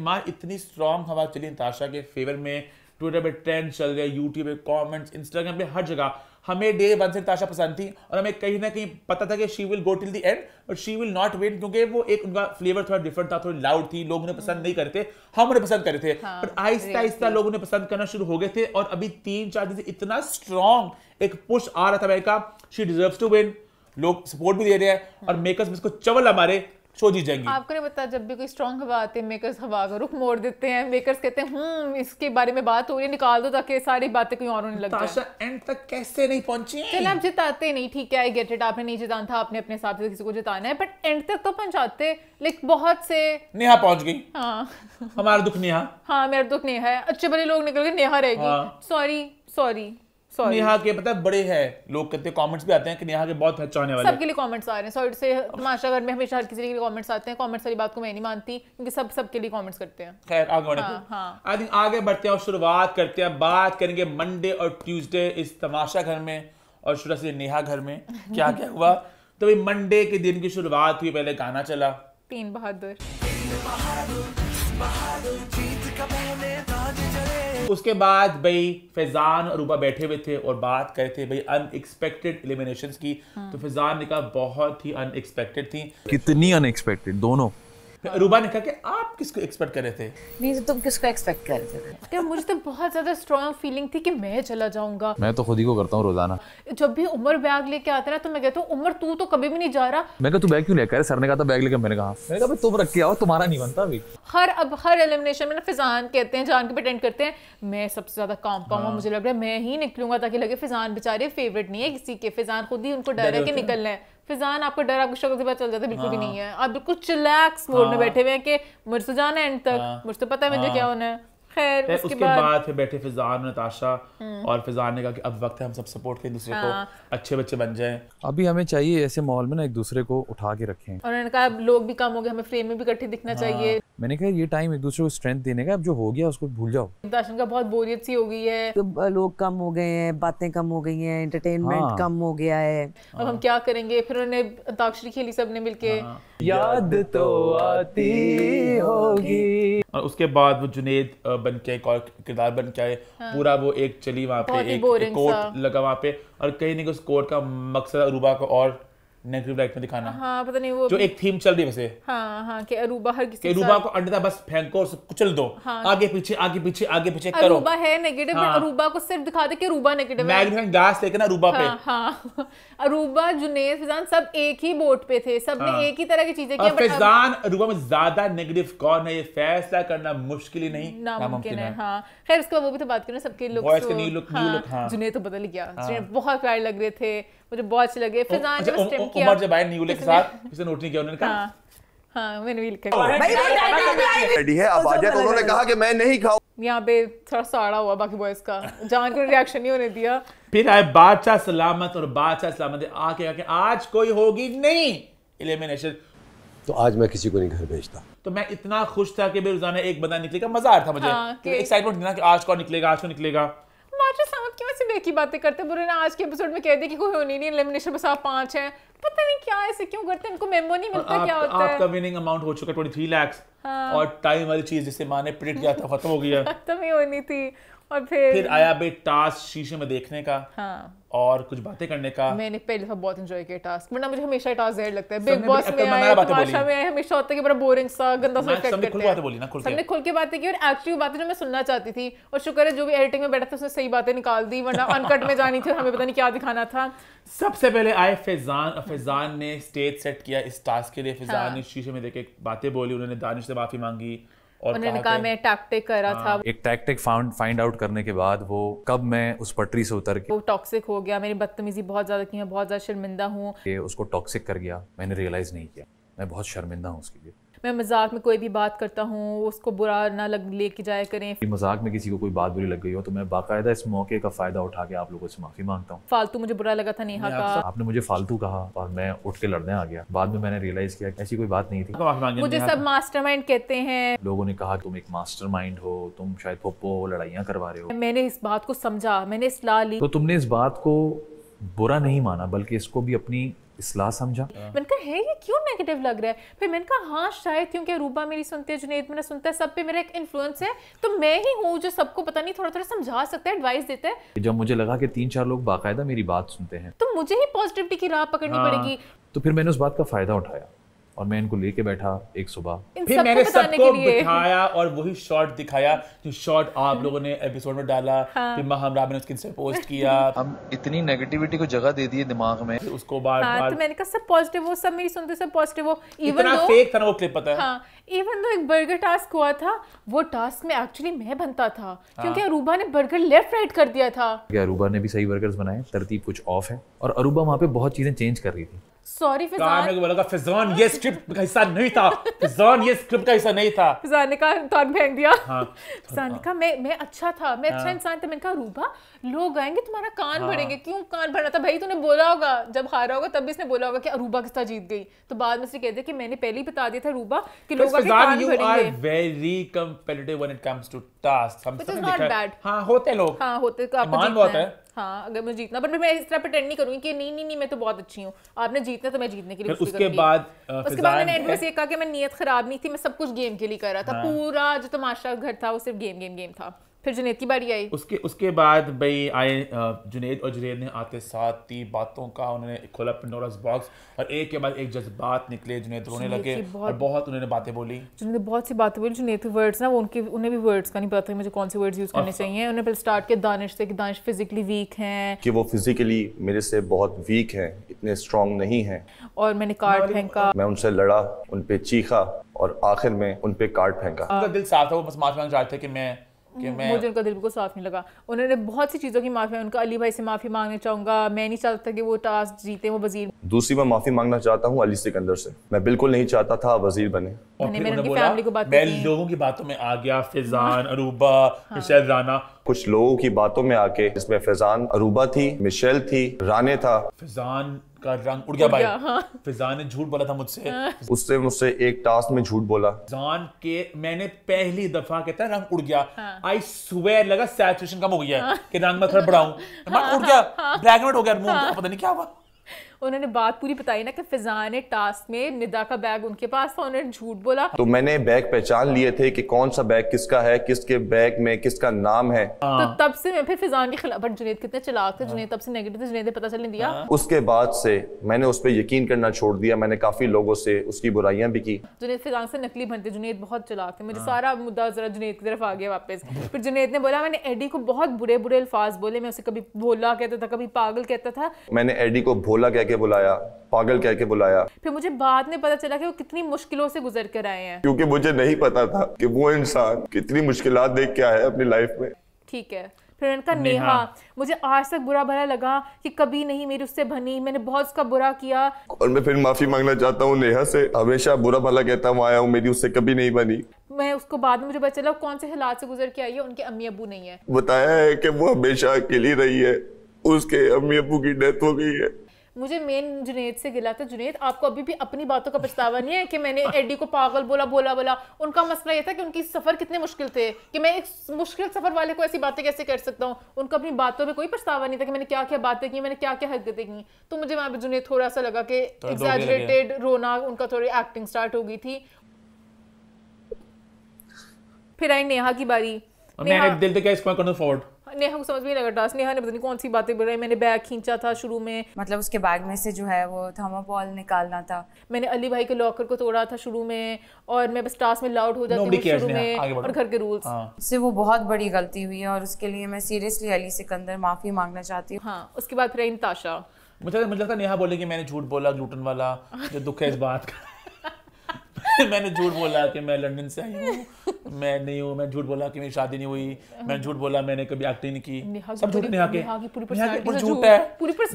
ईमान इतनी स्ट्रांग हवा चली नताशा के फेवर में। ट्विटर पे ट्रेंड चल रहे, यूट्यूब पे कमेंट्स, इंस्टाग्राम पे, हर जगह। हमें डे वन से नताशा पसंद थी और हमें कहीं ना कहीं पता था कि she will go till the end but she will not win, क्योंकि वो एक उनका फ्लेवर थोड़ा डिफरेंट था, थोड़ी लाउड थी, लोग उन्हें पसंद नहीं करते। हम उन्हें पसंद करते थे पर आहिस्ता आहिस्ता लोग उन्हें पसंद करना शुरू हो गए थे। और अभी 3-4 दिन से इतना स्ट्रॉन्ग एक पुश आ रहा था, मैंने कहा शी डिजर्व्स टू विन, लोग सपोर्ट भी दे रहे हैं और मेकर्स इसको चवल हमारे शो जीत जाएंगे। आपको नहीं पता, जब भी कोई स्ट्रॉन्ग हवा आती है मेकर्स हवा का रुख मोड़ देते हैं। मेकर्स कहते हैं इसके बारे में बात हो रही है, निकाल दो ताकि सारी बातें कहीं और होने लग जाए। नताशा एंड तक कैसे नहीं पहुंची? चलो आप जिताते नहीं, ठीक है, आई गेट इट, आपने नहीं जिताना था, आपने अपने हिसाब से किसी को जिताना है, बट एंड तक तो पहुंचाते। लाइक बहुत से नेहा पहुंच गई, हाँ हमारा दुख नेहा, हाँ मेरा दुख नेहा है, अच्छे बड़े लोग निकल गए, नेहा रहेगी। सॉरी सॉरी सॉरी, नेहा के पता बड़े हैं लोग, कहते हैं कमेंट्स भी आते हैं कि नेहा के बहुत अच्छा होने वाले, सबके लिए कमेंट्स आ रहे हैं। सॉरी से तमाशा घर में हमेशा हर किसी के लिए कमेंट्स आते हैं। कमेंट्स वाली बात को मैं नहीं मानती क्योंकि सब सबके लिए कमेंट्स करते हैं। खैर आगे बढ़ते हैं, आई थिंक आगे बढ़ते हैं और शुरुआत करते हैं। बात करेंगे मंडे और ट्यूसडे इस तमाशा घर में और शुरू से नेहा घर में क्या क्या हुआ। तो भाई मंडे के दिन की शुरुआत हुई, पहले गाना चला तीन बहादुर, उसके बाद भाई फैजान और रूबा बैठे हुए थे और बात कर रहे थे भाई अनएक्सपेक्टेड एलिमिनेशंस की। तो फैजान ने कहा बहुत ही अनएक्सपेक्टेड थी, कितनी अनएक्सपेक्टेड दोनों। रूबा ने कहा कि आप किसको एक्सपेक्ट कर रहे थे? नहीं तो तुम किसको एक्सपेक्ट कर रहे थे? क्या मुझे तो बहुत ज्यादा स्ट्रॉन्ग फीलिंग थी कि मैं चला जाऊंगा। मैं तो खुद ही को करता हूँ रोजाना, जब भी उमर बैग लेके आता है तो मैं कहता हूँ उमर तू तो कभी भी नहीं जा रहा। मैं कहा तू बैग क्यों लेकर? सर ने कहा था बैग लेकर, मैंने कहा तुम रख के आओ, तुम्हारा नहीं बनता। अभी हर एलिमिनेशन में फिजान कहते हैं, जान के पेटेंट करते हैं मैं सबसे ज्यादा काम पाऊंगा, मुझे लग रहा है मैं ही निकलूंगा, ताकि लगे फिजान बेचारे फेवरेट नहीं है किसी के, फिजान खुद ही उनको डर है कि निकलना है। फिजान आपको डर आपको शक्ल से पता चल जाता है, बिल्कुल भी नहीं है। आप बिल्कुल चिलैक्स मोड में बैठे हुए हैं कि मुझसे जाना है एंड तक, मुझे तो पता है मुझे क्या होना है। खैर उसके बाद फिर बैठे फिजान और नताशा और फिजान ने कहा कि अब वक्त है हम सब सपोर्ट करें दूसरे को, अच्छे बच्चे बन जाएं। अभी हमें चाहिए ऐसे माहौल में ना एक दूसरे को उठा के रखें। और उन्होंने कहा लोग भी कम हो गए, हमें फ्रेम में भी इकट्ठे दिखना चाहिए। मैंने कहा ये टाइम एक दूसरे को स्ट्रेंथ देने का, अब जो हो गया उसको भूल जाओ। दर्शन का बहुत बोरियत सी हो गई है, तो लोग कम हो गए हैं, बातें कम हो गई हैं, एंटरटेनमेंट कम हो गया है, अब हम क्या करेंगे। फिर उन्होंने अंताक्षरी खेली सबने मिलके, याद तो आती होगी। और उसके बाद वो जुनैद बन के एक और किरदार बन के आए, पूरा वो एक चली वहाँ पे एक कोट लगा वहाँ पे और कहीं नहीं उस कोट का मकसद अरूबा को और नेगेटिव लाइट में दिखाना। पता नहीं वो जो एक थीम चल रही है वैसे कि अरूबा हर किसी अरूबा को अंडा बस फेंको और कुचल दो, आगे पीछे आगे पीछे आगे पीछे करो। अरूबा है नेगेटिव, अरूबा को सिर्फ दिखा दे कि अरूबा नेगेटिव है, मैग्नीफाइंग ग्लास लेके ना अरूबा पे। अरूबा जुनैद फिजान सब एक ही बोट पे थे, सबने एक ही तरह की चीजें की। फिजान अरूबा में ज्यादा नेगेटिव कौन है ये फैसला करना मुश्किल ही नहीं नामुमकिन है। खैर उसके बाद वो भी तो बात करें सबके लुक, जुनैद तो बदल गया, जुनैद बहुत प्यारे लग रहे थे, मुझे बहुत अच्छे लगे। फिजान ने स्टेप किया उमर जब आए न्यूले के साथ, इसने नोट नहीं किया, उन्होंने कहा हां मैंने भी लिखा रेडी है अब आ जाए, तो उन्होंने कहा कि मैं नहीं खाऊं। यहां पे थोड़ा साड़ा हुआ बाकी बॉयज का, जान को रिएक्शन नहीं होने दिया। फिर आए बादशाह सलामत और बादशाह सलामत आके आके आज कोई होगी नहीं एलिमिनेशन, तो आज मैं किसी को नहीं घर भेजता। तो मैं इतना खुश था कि रोजाना एक बंदा निकलेगा, मजा आ रहा था मुझे, एक्साइटमेंट था कि आज कौन निकलेगा, आज कौन निकलेगा। की बातें करते बुरे ना, आज के एपिसोड में कह दे कि कोई होनी नहीं एलिमिनेशन, बस आप 5 हैं, पता नहीं क्या ऐसे क्यों करते हैं, इनको मेमो नहीं मिलता क्या होता है। आपका विनिंग अमाउंट हो चुका 23 लाख और टाइम वाली चीज जिसे माने प्रिंट किया था खत्म हो गया, खत्म ही होनी थी। और फिर आया बे टास्क शीशे में देखने का और कुछ बातें करने का। मैंने पहली बार बहुत एंजॉय किया टास्क, वरना मुझे हमेशा टास्क ज़हर लगता है। बिग बॉस में आया, तमाशा में आया, हमेशा होता है कि बड़ा बोरिंग सा गंदा सा करते हैं। सबने खुल बातें बोली ना, सबने खुल के बातें की और एक्चुअली बातें जो मैं सुनना चाहती थी। और शुक्र है जो भी एडिटिंग में बैठा था उसने सही बातें निकाल दी, वरना अनकट में जानी थी, हमें पता नहीं क्या दिखाना था। सबसे पहले आए फैजान और फैजान ने स्टेज सेट किया इस टास्क के लिए। फैजान ने शीशे में देख बातें बोली, उन्होंने दानिश से माफी मांगी और उन्होंने कहा मैं टैक्टिक कर रहा था। एक टैक्टिक फाइंड आउट करने के बाद वो कब मैं उस पटरी से उतर के वो टॉक्सिक हो गया, मेरी बदतमीजी बहुत ज्यादा की, मैं बहुत ज्यादा शर्मिंदा हूँ, उसको टॉक्सिक कर गया, मैंने रियलाइज नहीं किया, मैं बहुत शर्मिंदा हूँ उसके लिए। मैं मजाक में कोई भी बात करता हूँ उसको बुरा ना लेके जाया करें। मजाक में किसी को कोई बात बुरी लग गई हो तो मैं बाकायदा इस मौके का फायदा उठा के आप लोगों से माफी मांगता हूँ। फालतू मुझे बुरा लगा था नेहा का, आपने मुझे फालतू कहा और मैं उठ के लड़ने आ गया। बाद में मैंने रियलाइज किया ऐसी कोई बात नहीं थी। मुझे सब मास्टरमाइंड कहते हैं, लोगों ने कहा तुम एक मास्टरमाइंड हो, तुम शायद पप्पो हो, लड़ाइयाँ करवा रहे हो। मैंने इस बात को समझा, मैंने सलाह ली। तो तुमने इस बात को बुरा नहीं माना बल्कि इसको भी अपनी इसला समझा। मैंने कहा है ये क्यों नेगेटिव लग रहा है? फिर मैंने कहा हाँ शायद क्योंकि रूबा मेरी सुनते है, जुनैद मेरा सुनता है, सब पे मेरा एक इन्फ्लुएंस है, तो मैं ही हूँ जो सबको पता नहीं थोड़ा थोड़ा समझा सकता है, एडवाइस देता है। जब मुझे लगा कि 3-4 लोग बाकायदा मेरी बात सुनते हैं तो मुझे ही पॉजिटिविटी की राह पकड़नी पड़ेगी, तो फिर मैंने उस बात का फायदा उठाया और मैं इनको लेके बैठा एक सुबह। फिर मैंने सबको बिठाया और वही शॉट दिखाया जो शॉट आप लोगों ने एपिसोड में डाला। हाँ। फिर महमराब ने उसके इंस्टा पोस्ट किया। हम इतनी नेगेटिविटी को जगह दे दी है दिमाग में उसको बार-बार। तो मैंने कहा सब पॉजिटिव हो, सब मेरी सुनते, सब पॉजिटिव हो। इतना फेक था ना वो क्लिप, पता है। हाँ, इवन दो एक बर्गर टास्क हुआ था, वो टास्क में एक्चुअली मैं बनता था क्योंकि अरूबा ने बर्गर लेफ्ट राइट कर दिया था। अरूबा ने भी सही बर्गर्स बनाए, तरतीब कुछ ऑफ है और अरूबा वहाँ पे बहुत चीजें चेंज कर रही थी। सॉरी फैजान, ये स्क्रिप्ट का हिस्सा नहीं था। फैजान ये स्क्रिप्ट का हिस्सा नहीं था। फैजान ने कहा तोर फेंक दिया। फैजान ने कहा मैं अच्छा था, मैं अच्छा इंसान था। मैंने कहा रूबा लोग आएंगे तुम्हारा कान भरेंगे। क्यों कान भरना था भाई? तूने बोला होगा जब हारा होगा तब भी इसने बोला होगा कि अरूबा किसका जीत गई, तो बाद में से कहते कि मैंने पहले ही बता दिया था रूबा कि लोग आके कान भरेंगे। You are very competitive when it comes to task. हम सब देखा है, हां होते लोग, हां होते तो आपको जीतना है। हाँ अगर मुझे जीतना, बट मैं इस तरह प्रिटेंड नहीं करूंगी कि नहीं नहीं नहीं मैं तो बहुत अच्छी हूँ। आपने जीतना तो मैं जीतने के लिए उसके बाद मैंने एंड में से कहा कि मैं नीयत खराब नहीं थी, मैं सब कुछ गेम के लिए कर रहा था। पूरा जो तमाशा घर था वो सिर्फ गेम गेम गेम था। फिर जुनैद की बारी आई, उसके बाद भाई आए जुनैद और जुनैद ने आते साथ ही बातों का उन्होंने खोला पंडोरास बॉक्स और एक के बाद एक जज्बात निकले। जुनैद रोने लगे और बहुत उन्होंने बातें बोली। जुनैद बहुत सी बातें बोली। जुनैद के वर्ड्स ना उनके, उन्हें भी वर्ड्स का नहीं पता मुझे कौन से वर्ड्स यूज करने चाहिए। उन्हें पहले स्टार्ट किया दानिश से कि दानिश फिजिकली वीक हैं, कि वो फिजिकली मेरे से बहुत वीक हैं, इतने स्ट्रॉन्ग नहीं हैं। और मैंने कार्ड फेंका, मैं उनसे लड़ा, उन पे चीखा और आखिर में उन पे कार्ड फेंका। उनका दिल साफ था, वो बस माफी मांगना चाहते थे कि मैं मुझे उनका दिल बिल्कुल साफ नहीं लगा। उन्होंने बहुत सी चीज़ों की माफी, उनका अली भाई से माफी मांगना चाहूंगा, मैं नहीं चाहता कि वो टास्क जीते वो वजीर। दूसरी मैं माफी मांगना चाहता हूँ अली सिकंदर से, मैं बिल्कुल नहीं चाहता था वजीर बने। मैं लोगों की बातों में आ गया, फैजान, अरूबा, मिशेल, राना। कुछ लोगों की बातों में आके इसमें फैजान, अरूबा थी, मिशेल थी, राने था। फैजान का रंग उड़ गया भाई। हाँ। फैजान ने झूठ बोला था मुझसे। हाँ। उससे मुझसे एक टास्क में झूठ बोला। फैजान के मैंने पहली दफा कहता है रंग उड़ गया। आई स्वेयर लगा सैचुरेशन कम हो गया है कि रंग में थोड़ा बढ़ाऊं, उड़ गया, ब्लैक एंड व्हाइट हो गया मुंह, पता नहीं क्या हुआ। उन्होंने बात पूरी बताई ना कि फैजान ने टास्क में निदा का बैग उनके पास था, उन्होंने झूठ बोला। तो मैंने बैग पहचान लिए थे कि कौन सा बैग किसका है, किसके बैग में किसका नाम है। तो तब से मैं फिर फैजान के खिलाफ, बट जुनैद कितने चालाक थे, जुनैद तब से नेगेटिव थे, जुनैद ने पता चलने दिया। उसके बाद से मैंने उस पर यकीन करना छोड़ दिया, मैंने काफी लोगों से उसकी बुराइयां भी की। जुनैद फैजान से नकली बनते, जुनैद बहुत चालाक थे। मुझे सारा मुद्दा जरा जुनैद की तरफ आ गया वापस। फिर जुनैद ने बोला मैंने एडी को बहुत बुरे बुरे अल्फाज बोले, मैं उसे कभी भोला कहता था, कभी पागल कहता था। मैंने एडी को भोला के बुलाया, पागल कह के बुलाया। फिर मुझे बाद में पता चला कि वो कितनी मुश्किलों से गुजर कर आए हैं, क्योंकि मुझे नहीं पता था कि वो इंसान कितनी मुश्किलात देख के आया है अपनी लाइफ में। ठीक है, फिर उनका नेहा, मुझे आज तक बुरा भला लगा कि कभी नहीं मेरी उससे बनी, मैंने बहुत उसका बुरा किया। और मैं फिर माफी मांगना चाहता हूँ नेहा से, हमेशा बुरा भला कहता हूँ आया हूँ, मेरी उससे कभी नहीं बनी। मैं उसको बाद में मुझे पता चला कौन से हालात से गुजर के आई है, उनके अम्मी अबू नहीं है। बताया है कि वो हमेशा अकेली रही है, उसके अम्मी अबू की डेथ हो गई है। मुझे मेन जुनैद से गिला था, जुनैद आपको अभी भी अपनी बातों का पछतावा नहीं है कि मैंने एडी को पागल बोला। उनका मसला ये था कि उनकी सफर कितने मुश्किल थे, कि मैं एक मुश्किल सफर वाले को ऐसी बातें कैसे कर सकता हूँ। उनका अपनी बातों में कोई पछतावा नहीं था कि मैंने क्या क्या बातें की, मैंने क्या क्या हरकतें की। तो मुझे वहाँ पर जुनैद थोड़ा सा लगा कि एग्जैजरेटेड रोना, उनका थोड़ी एक्टिंग स्टार्ट हो गई थी। फिर आई नेहा की बारी। नेहा को समझ भी नहीं लगा टास्क, नेहा ने पता नहीं कौन सी बातें बोल रही। मैंने बैग खींचा था शुरू में, मतलब उसके बैग में से जो है वो थर्मापॉल निकालना था। मैंने अली भाई के लॉकर को तोड़ा था शुरू में, और मैं बस टास्क में लाउड हो जाती हूँ शुरू में और घर के रूल्स। इससे वो बहुत बड़ी गलती हुई है और उसके लिए मैं सीरियसली अली सिकंदर माफी मांगना चाहती हूँ। हाँ, उसके बाद फिर नताशा, मुझे लगता है नेहा बोलेगी मैंने झूठ बोला ग्लूटन वाला, जो दुख है इस बात का। मैंने झूठ बोला कि मैं लंदन से आई हूँ, मैं नहीं हूँ, मैं झूठ बोला कि मेरी शादी नहीं हुई, मैं झूठ बोला मैंने कभी एक्टिंग नहीं की, सब झूठ। नेहा के पूरी झूठ है।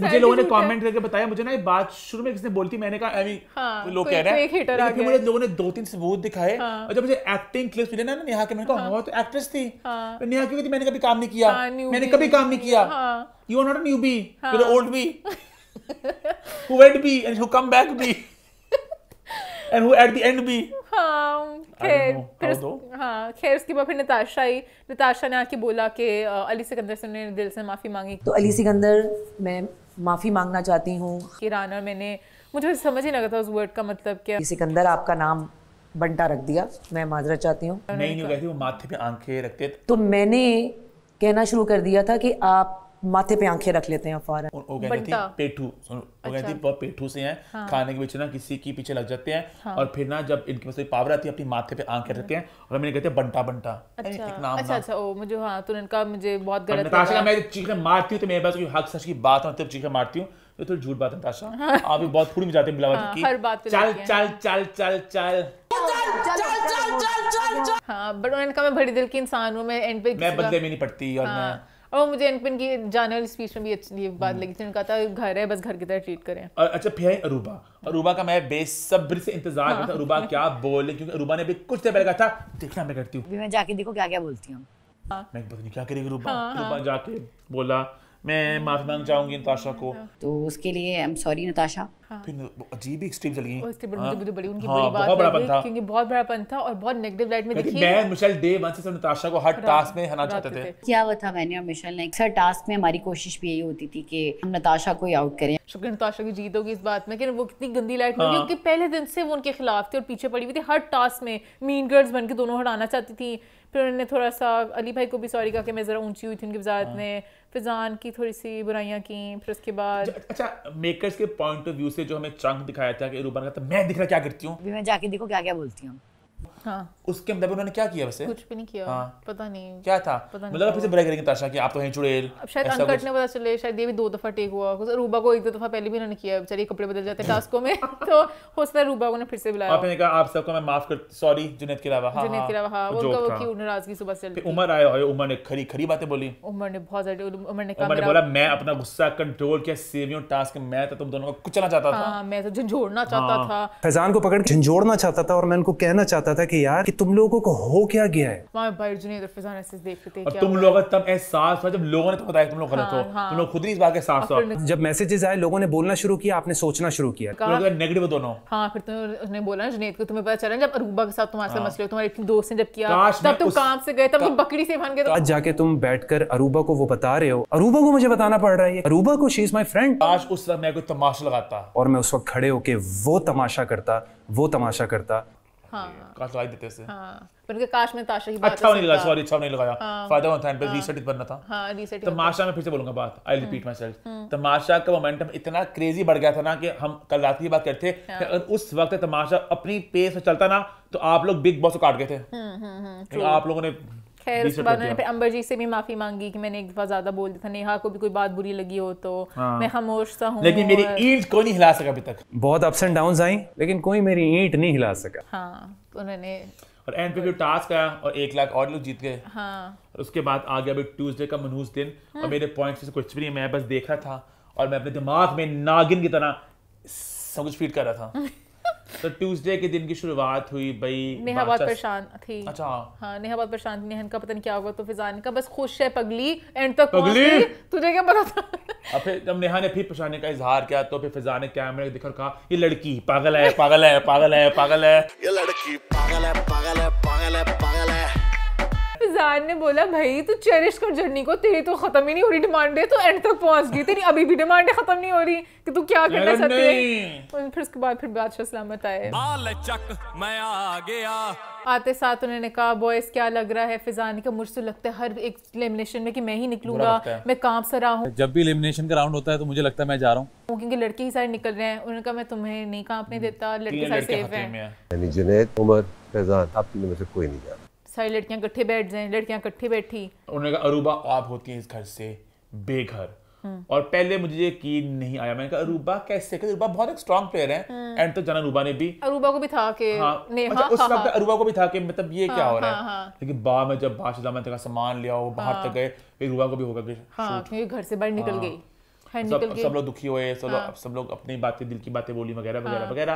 मुझे लोगों ने कमेंट करके बताया, मुझे ना ये बात शुरू में किसने बोलती, मैंने कहा लोग कह रहे हैं, फिर मुझे लोगों ने 2-3 सबूत दिखाए और जब मुझे एक्टिंग क्लिप्स मिले ना नेहा के, मैंने कहा वो तो एक्ट्रेस थी, नेहा की मैंने कभी काम नहीं किया, मैंने कभी काम नहीं किया, you are not a newbie, you are old B who went B and who come back B and who at the end B। हाँ खैर, हाँ खैर, उसके बाद फिर नताशा आई, नताशा ने आके बोला कि अली सिकंदर से उन्होंने दिल से माफ़ी मांगी। तो अली सिकंदर मैं माफ़ी मांगना चाहती हूँ किराना, मैंने मुझे समझ ही नहीं लगा था उस वर्ड का मतलब क्या। अली सिकंदर आपका नाम बंटा रख दिया, मैं माजरा चाहती हूँ। नहीं कहती वो माथे पे आंखें रखते थे, तो मैंने कहना शुरू कर दिया था कि आप माथे पे आंखें रख लेते हैं फारन। वो कहती पेठू, वो कहती बहुत पेठू से हैं, हाँ। खाने के बीच ना किसी के पीछे लग जाते हैं, हाँ। और फिर ना जब इनके पास पावर आती है अपनी माथे पे आंखें रखते हैं और मैंने कहते हैं बंटा बंटा। अच्छा नाम, अच्छा अच्छा, ओ मुझे हाँ तो इनका मुझे बहुत गलत लगा। नताशा मैं चीखें मारती हूँ तो मेरे पास कोई हक सच की बात है तब चीखें मारती हूँ, ये तो झूठ बात है नताशा, आप भी बहुत फूट में जाते हैं बिलावट की, हर बात पे चल चल चल चल चल। हाँ बट उन्होंने कहा मैं बड़ी दिल की इंसान हूँ, मैं एंड पे मैं बदले में नहीं पड़ती। और मैं और मुझे एनपिन की जर्नल स्पीच में भी अच्छी बात लगी थी, उनका था घर है बस घर की तरह ट्रीट करें। अच्छा फिर है अरूबा, अरूबा का मैं बेसब्री से इंतजार करता, अरूबा क्या बोले, क्योंकि अरूबा ने भी कुछ देर पहले कहा था देखना मैं करती हूँ, मैं जाके देखो क्या क्या बोलती हूँ, मैं पता नहीं क्या करेगी अरूबा। अरूबा जाके बोला मैं माफी मांगना चाहूंगी नताशा को, तो उसके लिए आई एम सॉरी नताशा। फिर अजीब एक्सट्रीम चल गई, मुझे बड़ी उनकी बड़ी बात लगी क्योंकि बहुत बड़ा पन था और बहुत नेगेटिव लाइट में दिखी। मैं मिशेल डे वन से नताशा को हर टास्क में हराना चाहते थे। क्या हुआ था मैंने और मिशेल ने अक्सर टास्क में हमारी कोशिश भी यही होती थी कि हम नताशा को ही आउट करें। शुक्रिया नताशा की जीत होगी इस बात में कि वो कितनी गंदी लाइट में, क्योंकि पहले दिन से वो उनके खिलाफ थे और पीछे पड़ी हुई थी हर टास्क में, मीन गर्ल्स बन के दोनों हराना चाहती थी। फिर उन्होंने थोड़ा सा अली भाई को भी सॉरी कहा कि मैं ज़रा ऊंची हुई थी उनकी वजारत में, फैजान की थोड़ी सी बुराइयाँ की। फिर उसके बाद अच्छा मेकर्स के पॉइंट ऑफ व्यू से जो हमें चंक दिखाया था कि रूबा कहता मैं दिख रहा क्या करती हूँ, मैं जाके देखो क्या क्या बोलती हूँ, हाँ उसके मतलब उन्होंने क्या किया, वैसे कुछ भी नहीं किया, हाँ। पता नहीं क्या था, मतलब फिर से बुराई करेंगे ताशा कि आप तो हैं चुड़ैल, अब शायद अनकट ने पता चले, शायद ये भी 2 दफा टेक हुआ, रूबा को 1-2 दफा पहले भी उन्होंने किया, बेचारे कपड़े बदल जाते हैं टास्कों में तो हो सकता है रूबा को ने फिर से बुलाया, आपने कहा आप सबको मैं माफ कर सॉरी जुनैद के अलावा, हाँ जुनैद के अलावा, हाँ उनका वो की नाराजगी सुबह से। उमर आया और उमर ने खरी खरी बातें बोली, उमर ने बहुत ज्यादा, उमर ने बोला मैं अपना गुस्सा कंट्रोल किया सेवियों टास्क में, मैं तो तुम दोनों को कुचलना चाहता था, मैं तो झंझोड़ना चाहता था, फैजान को पकड़ के झंझोड़ना चाहता था और मैं उनको कहना चाहता था कि यार कि तुम लोगों को हो क्या गया है। भाई जुनैद और फैजान ऐसे देखते थे और तुम लोगों का तब एहसास हुआ जब लोगों ने तो बताया तुम लोग गलत हो, तुम लोग खुद ही इस बात के साफ साफ, जब मैसेजेस आए लोगों ने बोलना शुरू किया, आपने सोचना शुरू किया, तुम लोग नेगेटिव दोनों। हां फिर तो उसने बोला जुनैद को तुम्हें पता चला जब अरूबा के साथ तुम्हारे साथ मसले, तुम्हारे अपने दोस्त ने जब किया तब तुम काम से गए, तब तुम बकरी से बन गए, आज जाके तुम बैठकर अरूबा को वो बता रहे हो, अरूबा को मुझे बताना पड़ रहा है, अरूबा को शी इज माय फ्रेंड। काश उस वक्त मैं कोई तमाशा लगाता और मैं उस वक्त खड़े होकर वो तमाशा करता, वो तमाशा करता। हाँ काश लाइक देते से, हाँ पर काश में ताशा की बात अच्छा नहीं लगा, सॉरी अच्छा नहीं लगाया, फायदा होता है पर रीसेट करना था। हाँ रीसेट तमाशा में फिर से बोलूंगा बात, I repeat myself, Tamasha का मोमेंटम इतना क्रेजी बढ़ गया था ना कि हम कल रात की बात करते, अगर उस वक्त तमाशा अपनी पेस में चलता ना तो आप लोग बिग बॉस को काट गए थे। आप लोगों ने खैर उसके बाद फिर अंबरजीत से भी माफी मांगी कि मैंने एक दफा ज्यादा बोल दिया था, नेहा को भी कोई बात बुरी लगी हो तो मैं खामोश सा हूँ, लेकिन मेरी ईंट को नहीं हिला सका अभी तक, बहुत अप्स एंड डाउन्स आई लेकिन कोई मेरी ईंट नहीं हिला सका। हाँ उन्होंने और एंड पे भी टास्क आया और 1 लाख और लोग जीत गए। हाँ उसके बाद आ गया ट्यूसडे का मनहूस दिन और मेरे पॉइंट से कुछ भी नहीं, मैं बस देख रहा था और मैं अपने दिमाग में नागिन की तरह सब कुछ फीड कर रहा था। तो ट्यूसडे के दिन की शुरुआत हुई भाई, नेहा बहुत परेशान थी। अच्छा हाँ नेहा बहुत परेशान थी, नेहा का पता नहीं क्या होगा, तो फिजान का बस खुश है पगली एंड तक पगली तुझे क्या पता था। अब फिर जब नेहा ने फिर परेशानी का इजहार किया तो फिर फिजान ने कैमरे में दिखकर कहा ये लड़की पागल है पागल है पागल है पागल है, ये लड़की पागल है पागल है पागल है पागल है। फिजान ने बोला भाई तू चेरिश कर जर्नी को, तेरी तो खत्म ही नहीं हो रही डिमांडें, तो एंड तक पहुंच गई, तेरी अभी भी डिमांडें खत्म नहीं हो रही कि तू क्या करना चाहती है। फिर उसके बाद फिर बादशाह सलामत आए, मैं आ गया, आते साथ उन्होंने कहा बॉयज क्या लग रहा है, फिजान का मुझसे लगता है हर एक एलिमिनेशन में कि मैं ही निकलूंगा, मैं कांप सा रहा हूँ, जब भी एलिमिनेशन का राउंड होता है तो मुझे लगता है मैं जा रहा हूँ क्योंकि लड़के ही सारे निकल रहे हैं, उन्होंने कहा मैं तुम्हें नहीं कांपने देता, लड़के सारे सेफ हैं, जुनैद उमर फैजान आप में से कोई नहीं जा रहा, सारी लड़कियां इकट्ठे बैठ जाएं, लड़कियां इकट्ठे बैठी। उन्होंने कहा अरूबा आप होती हैं इस घर से बेघर और पहले मुझे ये यकीन नहीं आया, मैंने कहा रूबा कैसे, रूबा बहुत एक स्ट्रांग प्लेयर है एंड तो जाना रूबा ने भी, रूबा को भी था कि नेहा उस वक्त रूबा को भी था कि मतलब ये क्या हो रहा है, लेकिन बाद में जब बादशाह मैंने सामान लिया वो बाहर तक गए फिर रूबा को भी होगा कि घर से बाहर निकल गई, सब लोग दुखी हुए, सब लोग अपनी बातें दिल की बातें बोली वगैरह वगैरह वगैरह,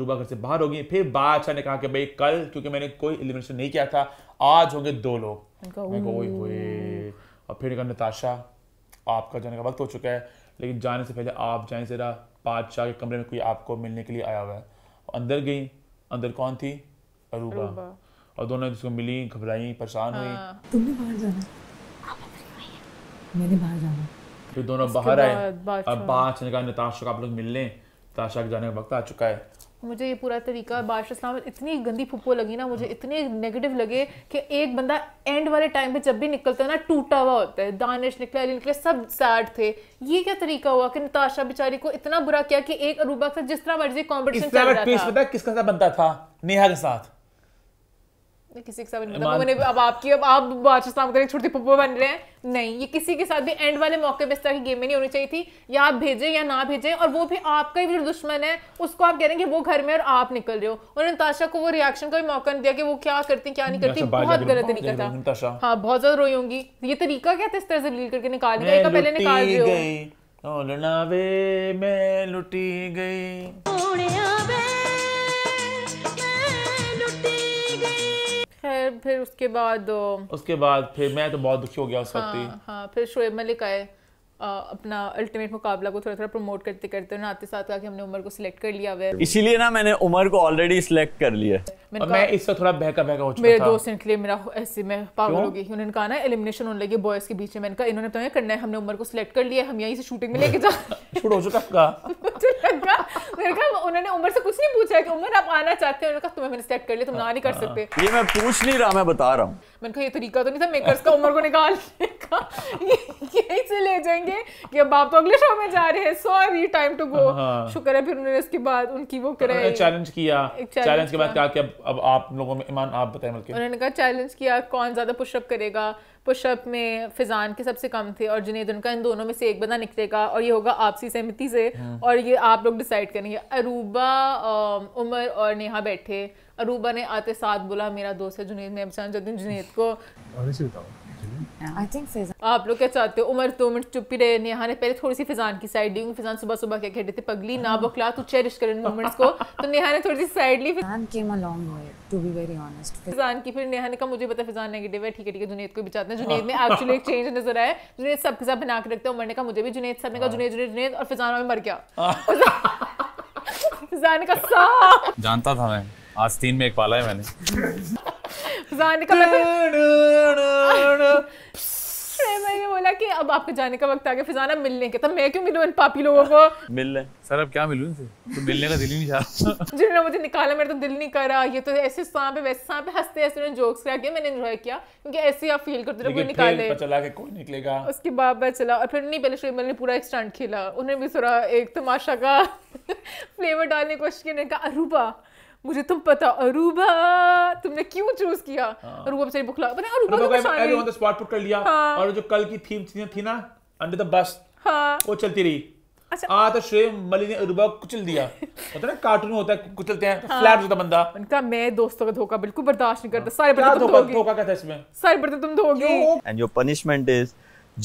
रूबा घर से बाहर होगी। फिर बादशाह ने कहा कि भाई कल क्योंकि मैंने कोई एलिमिनेशन नहीं किया था आज होंगे दो लोग, और फिर कहा नताशा आपका जाने का वक्त हो चुका है, लेकिन जाने से पहले आप जाएं जरा बादशाह के कमरे में कोई आपको मिलने के लिए आया हुआ है। अंदर गई, अंदर कौन थी, रूबा, और दोनों एक दूसरे को मिली, घबराई, परेशान हुई। तुमने बाहर जाना, मैंने बाहर जाना, फिर दोनों बाहर आए। अब बादशाह ने कहा नताशा आप लोग मिल लें, नताशा के जाने का वक्त आ चुका है। मुझे ये पूरा तरीका बादशाह इतनी गंदी फुप्पो लगी ना, मुझे इतने नेगेटिव लगे कि एक बंदा एंड वाले टाइम पे जब भी निकलता है ना टूटा हुआ होता है, दानिश निकला, अली निकले, सब सैड थे। ये क्या तरीका हुआ कि नताशा बेचारी को इतना बुरा किया कि एक अरूबा के साथ जिस तरह मर्जी कॉम्पिटिशन चल रहा था। पता किसके साथ बनता था, नेहा के साथ, किसी के साथ नहीं बनता। मैंने अब आपकी अब आप बादशाह एक छोटी पप्पो बन रहे हैं, नहीं ये किसी के साथ भी एंड वाले मौके पे इस तरह की गेम में नहीं होनी चाहिए थी। या आप भेजें या ना भेजें, और वो भी आपका ही दुश्मन है, उसको आप कह रहे हैं कि वो घर में और आप निकल रहे हो। उन्होंने नताशा को वो रिएक्शन का भी मौका नहीं दिया कि वो क्या करती क्या नहीं करती। बहुत गलत तरीका था, हाँ बहुत ज्यादा रोई होंगी। ये तरीका क्या था इस तरह से लील करके निकाल दिया, पहले निकाल रहे हो। फिर उसके बाद फिर मैं तो बहुत दुखी हो गया उस वक्त ही। हाँ, फिर शोएब मलिक आए अपना अल्टीमेट मुकाबला को थोड़ा थोड़ा प्रमोट करते करते नाते साथ का कि हमने उमर को सिलेक्ट कर लिया हुआ है, इसीलिए ना मैंने उमर को ऑलरेडी सिलेक्ट कर लिया। और मैं इससे थोड़ा बहका हो चुका था। मेरे दोस्त के लिए मेरा ऐसे मैं पागल हो गई। उन्होंने कहा ना एलिमिनेशन होने लगी बॉयज के बीच में, मैंने कहा इन्होंने तो करना है, हमने उमर को सिलेक्ट कर लिया, हम यहीं से शूटिंग में लेके जा हो चुका। मेरे कहा उन्होंने उमर से कुछ नहीं पूछा कि उमर आप आना चाहते हो, तुम्हें मैंने सिलेक्ट कर लिया, तुम ना नहीं कर सकते। ये मैं पूछ नहीं रहा, मैं बता रहा हूँ। मैंने कहा ये तरीका तो नहीं था मेकर्स का उमर को निकालने का, यहीं से ले जाएंगे कि अब आप तो अगले शो में जा रहे हैं, सॉरी टाइम टू गो। शुक्र है फिर उन्होंने इसके बाद उनकी वो कराई, चैलेंज किया, चैलेंज के बाद कहा कि अब आप लोगों में ईमान आप बताएं, बल्कि उन्होंने कहा चैलेंज किया कौन ज्यादा पुशअप करेगा। पुशअप में फैजान के सबसे कम थे और जुनैद, उनका इन दोनों में से एक बंदा निकलेगा और ये होगा आपसी सहमति से, और ये आप लोग डिसाइड करेंगे। अरूबा, उमर और नेहा बैठे। अरूबा ने आते साथ बोला मेरा दोस्त है जुनैद, मैं पहचान जाती हूं जुनैद को। I think फैजान आप लोग क्या चाहते हो? उमर तो मिनट चुप ही रहे। नेहा ने पहले थोड़ी सी फैजान की साइड ली, फैजान सुबह सुबह क्या कहते थे पगली ना बखला तू चेरिश कर इन मोमेंट्स को, तो नेहा ने थोड़ी सी साइड ली। Faizan came a long way to be very honest. Faizan की फिर नेहा ने कहा मुझे पता फैजान नेगेटिव है, ठीक है जुनैद को भी चाहते हैं। जुनैद में एक्चुअली एक चेंज नजर आया, जुनैद सबके साथ बना के रखता है। उमर ने कहा मुझे भी जुनैद, सब ने कहा जुनैद और फैजान में मर गया। फैजान का साफ जानता था मैं, आज 3 में एक पाला है मैंने। जाने का मैंने बोला कि अब आपके जाने का वक्त आ गया, फिजाना मिलने के, तब मैं क्यों मिलूं इन पापी लोगों को? मिल ले सर, अब क्या मिलूं इनसे, तो मिलने का दिल ही नहीं चाहा। जिन्होंने मुझे निकाला मेरा तो दिल नहीं करा। ये तो ऐसे सांप है वैसे सांप है, हंसते ऐसे उन्होंने जोक्स करा के मैंने एंजॉय किया, क्योंकि ऐसे आप फील करते रहो कोई निकाले पता चला कि कोई निकलेगा। उसके बाद चला और फिर नहीं, पहले शोएब मलिक ने पूरा एक स्टंट खेला, उन्होंने भी थोड़ा एक तमाशा का फ्लेवर डालने की कोशिश की। उन्होंने कहा अरूबा मुझे तुम पता, अरूबा तुमने क्यों चूज किया? अरूबा बेचारी बुखला, पता है अरूबा को शायद ऑन द स्पॉट पुट कर लिया। और जो कल की थीम थी ना अंडर द बस, वो चलती रही। अच्छा तो शोएब मलिक ने अरूबा को कुचल दिया, होता है ना कार्टून होता है कुचलते हैं, फ्लैट होता बंदा। उनका मैं दोस्तों का धोखा बिल्कुल बर्दाश्त नहीं करता। सारे बर्तन तुम धोगे, धोखा क्या था इसमें, सारे बर्तन तुम धोगे। एंड योर पनिशमेंट इज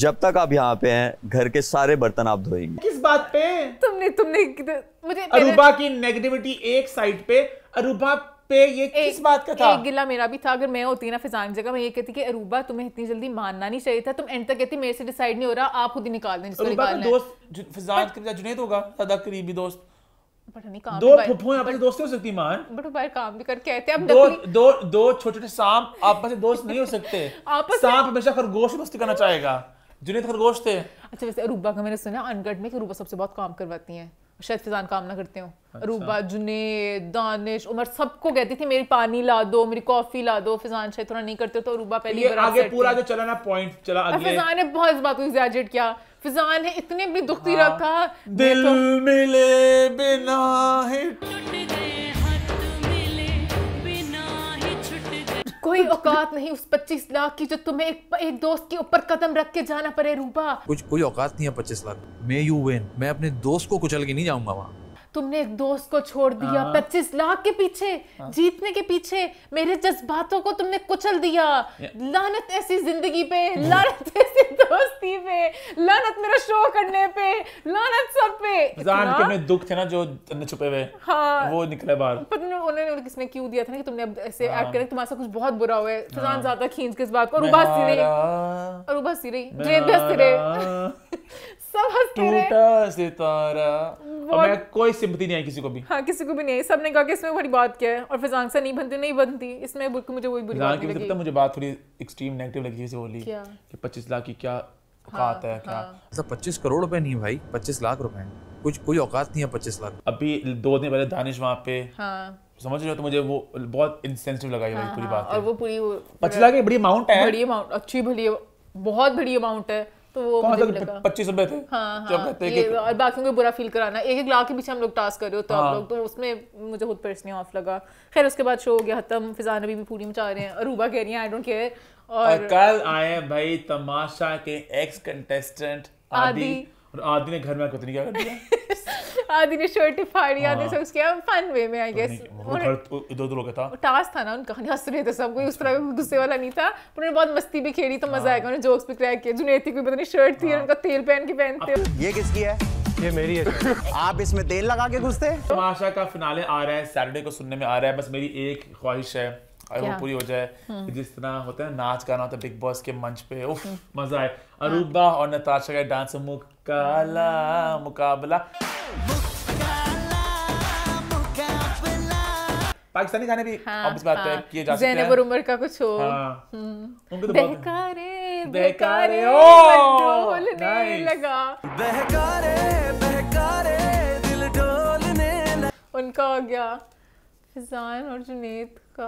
जब तक आप यहाँ पे हैं घर के सारे बर्तन आप धोएंगे। किस बात पे? तुमने मुझे अरूबा की नेगेटिविटी एक साइड पे, अरूबा पे ये किस बात का था? एक गिला मेरा भी था, अगर मैं होती ना फिजान जगह मैं ये कहती कि अरूबा तुम्हें इतनी जल्दी मानना नहीं चाहिए था, तुम एंड तक कहती मेरे से डिसाइड नहीं हो रहा, आप खुद ही निकाल दें जिसको निकालना है। दोस्त फिजान के जुनैद होगा ज्यादा करीबी दोस्त, पता नहीं काम दो फुफू हैं अपने दोस्त हो सकती मान, बट बाहर काम भी करके आते हैं। अब दो छोटे-छोटे सांप आपस में दोस्त नहीं हो सकते। सांप हमेशा खरगोश मस्ती करना चाहेगा, जुनैद खरगोश थे। अच्छा वैसे अरूबा का मैंने सुना अनगढ़ में कि अरूबा सबसे बहुत काम करवाती हैं, शायद फिजान काम ना करते हो। रूबा, जुनैद, दानिश, उमर सबको कहती थी मेरी पानी ला दो, मेरी कॉफी ला दो। फिजान शायद थोड़ा नहीं करते तो रूबा पहली बार आगे पूरा जो चला ना पॉइंट चला आगे। फिजान ने बहुत इस बात को एग्जैजरेट किया, फिजान ने इतने भी दुखती रखा दिल मिले बिना है कोई कोई औकात नहीं उस 25 लाख की जो तुम्हें एक दोस्त के ऊपर कदम रख के जाना पड़े रूबा। कुछ कोई औकात नहीं है 25 लाख। May you win. मैं अपने दोस्त को कुचल के नहीं जाऊंगा वहाँ। तुमने एक दोस्त को छोड़ दिया 25 लाख के पीछे, जीतने के पीछे। मेरे जज्बातों को तुमने कुचल दिया। लानत ऐसी जिंदगी पे, लानत ऐसी दोस्ती पे, लानत मेरा शो करने पे, लानत सब पे। जान के में दुख थे ना जो छुपे हुए, हाँ, वो निकले बाहर। पता नहीं उन्होंने किसने क्यों दिया था ना कि तुमने अब ऐसे एक्ट करके तुम्हारे साथ कुछ बहुत बुरा हुआ है। फैजान ज्यादा खींच के इस बात को टूटा सितारा। और मैं कोई सिंपैथी नहीं आई किसी को भी, हाँ किसी को भी नहीं। सबने कहा कि इसमें बड़ी बात क्या है और फैजान से नहीं बनती। इसमें मुझे वही बुरी बात लगी। मुझे बात थोड़ी एक्सट्रीम नेगेटिव लगी जैसे बोली कि 25 लाख की क्या औकात है। क्या सब 25 करोड़ रुपए नहीं भाई, 25 लाख रुपए हैं। कुछ कोई औकात नहीं है 25 लाख। अभी 2 दिन पहले दानिश वहाँ पे, समझ रहे हो, तो मुझे वो बहुत इंसेंसिटिव लगा ये पूरी बात। और वो पूरी 25 लाख की बड़ी अमाउंट है, बड़ी अमाउंट, अच्छी बड़ी, बहुत बड़ी अमाउंट है। तो वो 25 रुपए थे, और बाकियों को बुरा फील कराना। 1-1 लाख के पीछे हम लोग टास्क कर रहे हो तो आप लोग, तो उसमें मुझे बहुत पर्सनली ऑफ लगा। खैर उसके बाद शो हो गया खत्म। फिजान अभी भी पूरी मचा रहे हैं और रूबा कह रही है आई डोंट केयर। और कल आए भाई तमाशा के एक्स कंटेस्टेंट आदि, और आदि ने घर में कुछ नहीं किया, आदि ने शर्ट फाड़ी, आदि ने सब किया फन वे में आई गेस। इधर-उधर हो गया था, टास्क था ना, उनका हंस रहे थे सब कोई, उस तरह गुस्से वाला नहीं था। उन्होंने बहुत मस्ती भी खेली तो मजा आएगा। उन्होंने जोक्स भी क्रैक किए। जुनैद की कोई पता नहीं शर्ट थी, उनका तेल पहन के पहनते। ये किसकी है? ये मेरी है। आप इसमें तेल लगा के घुसते। तमाशा का फिनाले आ रहा है सैटरडे को, सुनने में आ रहा है। बस मेरी एक ख्वाहिश है और वो पूरी हो जाए। जिस तरह होता है नाच गाना होता है बिग बॉस के मंच पे, उफ मजा आए। अरूबा और नताशा का डांस मुकाबला। पाकिस्तानी गाने भी इस बात पे किए जा सकते हैं। ज़ैनब और उमर का कुछ हो, उनको तो बहकारे बहकारे डोलने लगा, बहकारे बहकारे दिल डोलने लगा, उनका हो गया। फिजान और जुनैद का,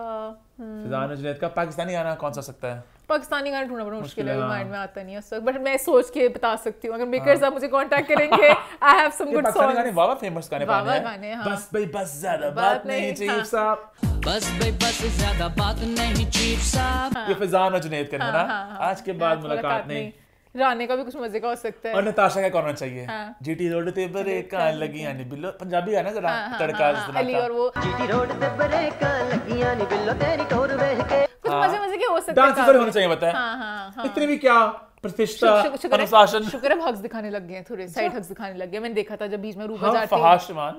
फिजान और जुनैद का पाकिस्तानी गाना कौन सा सकता है? पाकिस्तानी गाना ढूंढना बड़ा मुश्किल है, माइंड में आता नहीं है उस वक्त, बट मैं सोच के बता सकती हूँ। अगर मेकर्स आप मुझे कांटेक्ट करेंगे, I have some good songs. गाने वावा फेमस गाने वावा गाने, हाँ। बस भाई बस ज्यादा बात नहीं चीफ साहब, बस भाई बस ज्यादा बात नहीं चीफ साहब, ये फिजान और जुनैद करना ना। आज के बाद मुलाकात नहीं। राने का भी कुछ मजे का हो सकता है। और नताशा का कौन चाहिए? हाँ। जीटी रोड ते बरे का लगियां नी बिल्लो, पंजाबी है ना जरा तड़का। अली और वो जीटी रोड ते बरे का लगियां नी बिल्लो तेरी टोर बह के, कुछ मजे के हो सकते हैं। डांसर होना चाहिए बताएं। हां इतने भी क्या प्रतिष्ठा अनुशासन। शुक्र है हक्स दिखाने लग गए हैं, थोड़े साइड हक्स दिखाने लग गए। मैंने देखा था जब बीच में रूबा जाते हैं फहाशमान,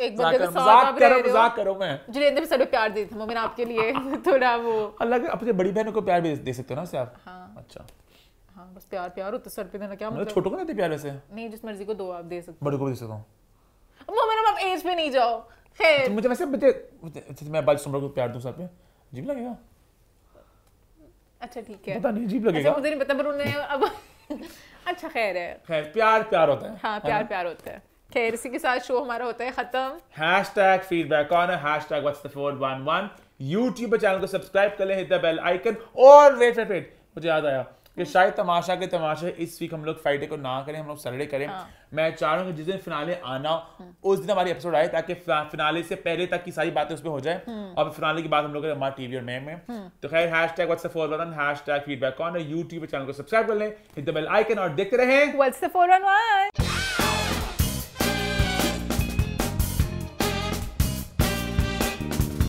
एक बंदे के साथ मजाक करो। मैं जुनैद भी सबको प्यार देती थी, मोमिन आपके लिए थोड़ा वो अलग, अपनी बड़ी बहनों को प्यार भी दे सकते हो ना से आप। अच्छा हाँ, बस प्यार प्यार हो तो सर पे देना क्या मतलब? छोटों को ना दे प्यार वैसे, नहीं जिस मर्जी को दो आप दे सकते, बड़े को भी दे सकता हूँ। मोमिन आप एज पे नहीं जाओ। खैर तो मुझे वैसे मैं बाल सुमरा को प्यार दूँ सर पे, जीप लगेगा? अच्छा ठीक है, पता नहीं जीप लगेगा, मुझे नहीं पता, पर उन्हें अब अच्छा खैर है। खैर प्यार प्यार होता है, हाँ प्यार प्यार होता है। खैर इसी के साथ शो हमारा होता है खत्म। #feedback corner #whatsthe411 यूट्यूब पर चैनल को सब्सक्राइब कर लें, हिट द बेल आइकन। और वेट मुझे याद आया कि शायद तमाशा के तमाशे इस वीक हम लोग फ्राइडे को ना करें, हम लोग सैटरडे करें। मैं चाह रहा हूँ कि जिस दिन फिनाले आना उस दिन हमारी एपिसोड आए, ताकि फिनाले से पहले तक की सारी बातें उस पे हो जाए और फिनाले की बात हम लोग करें हमारे टीवी और में। तो खैर #whatsthe411 #feedback corner YouTube channel को सब्सक्राइब कर लें, हिट द बेल आइकन और देखते रहें What's the 411।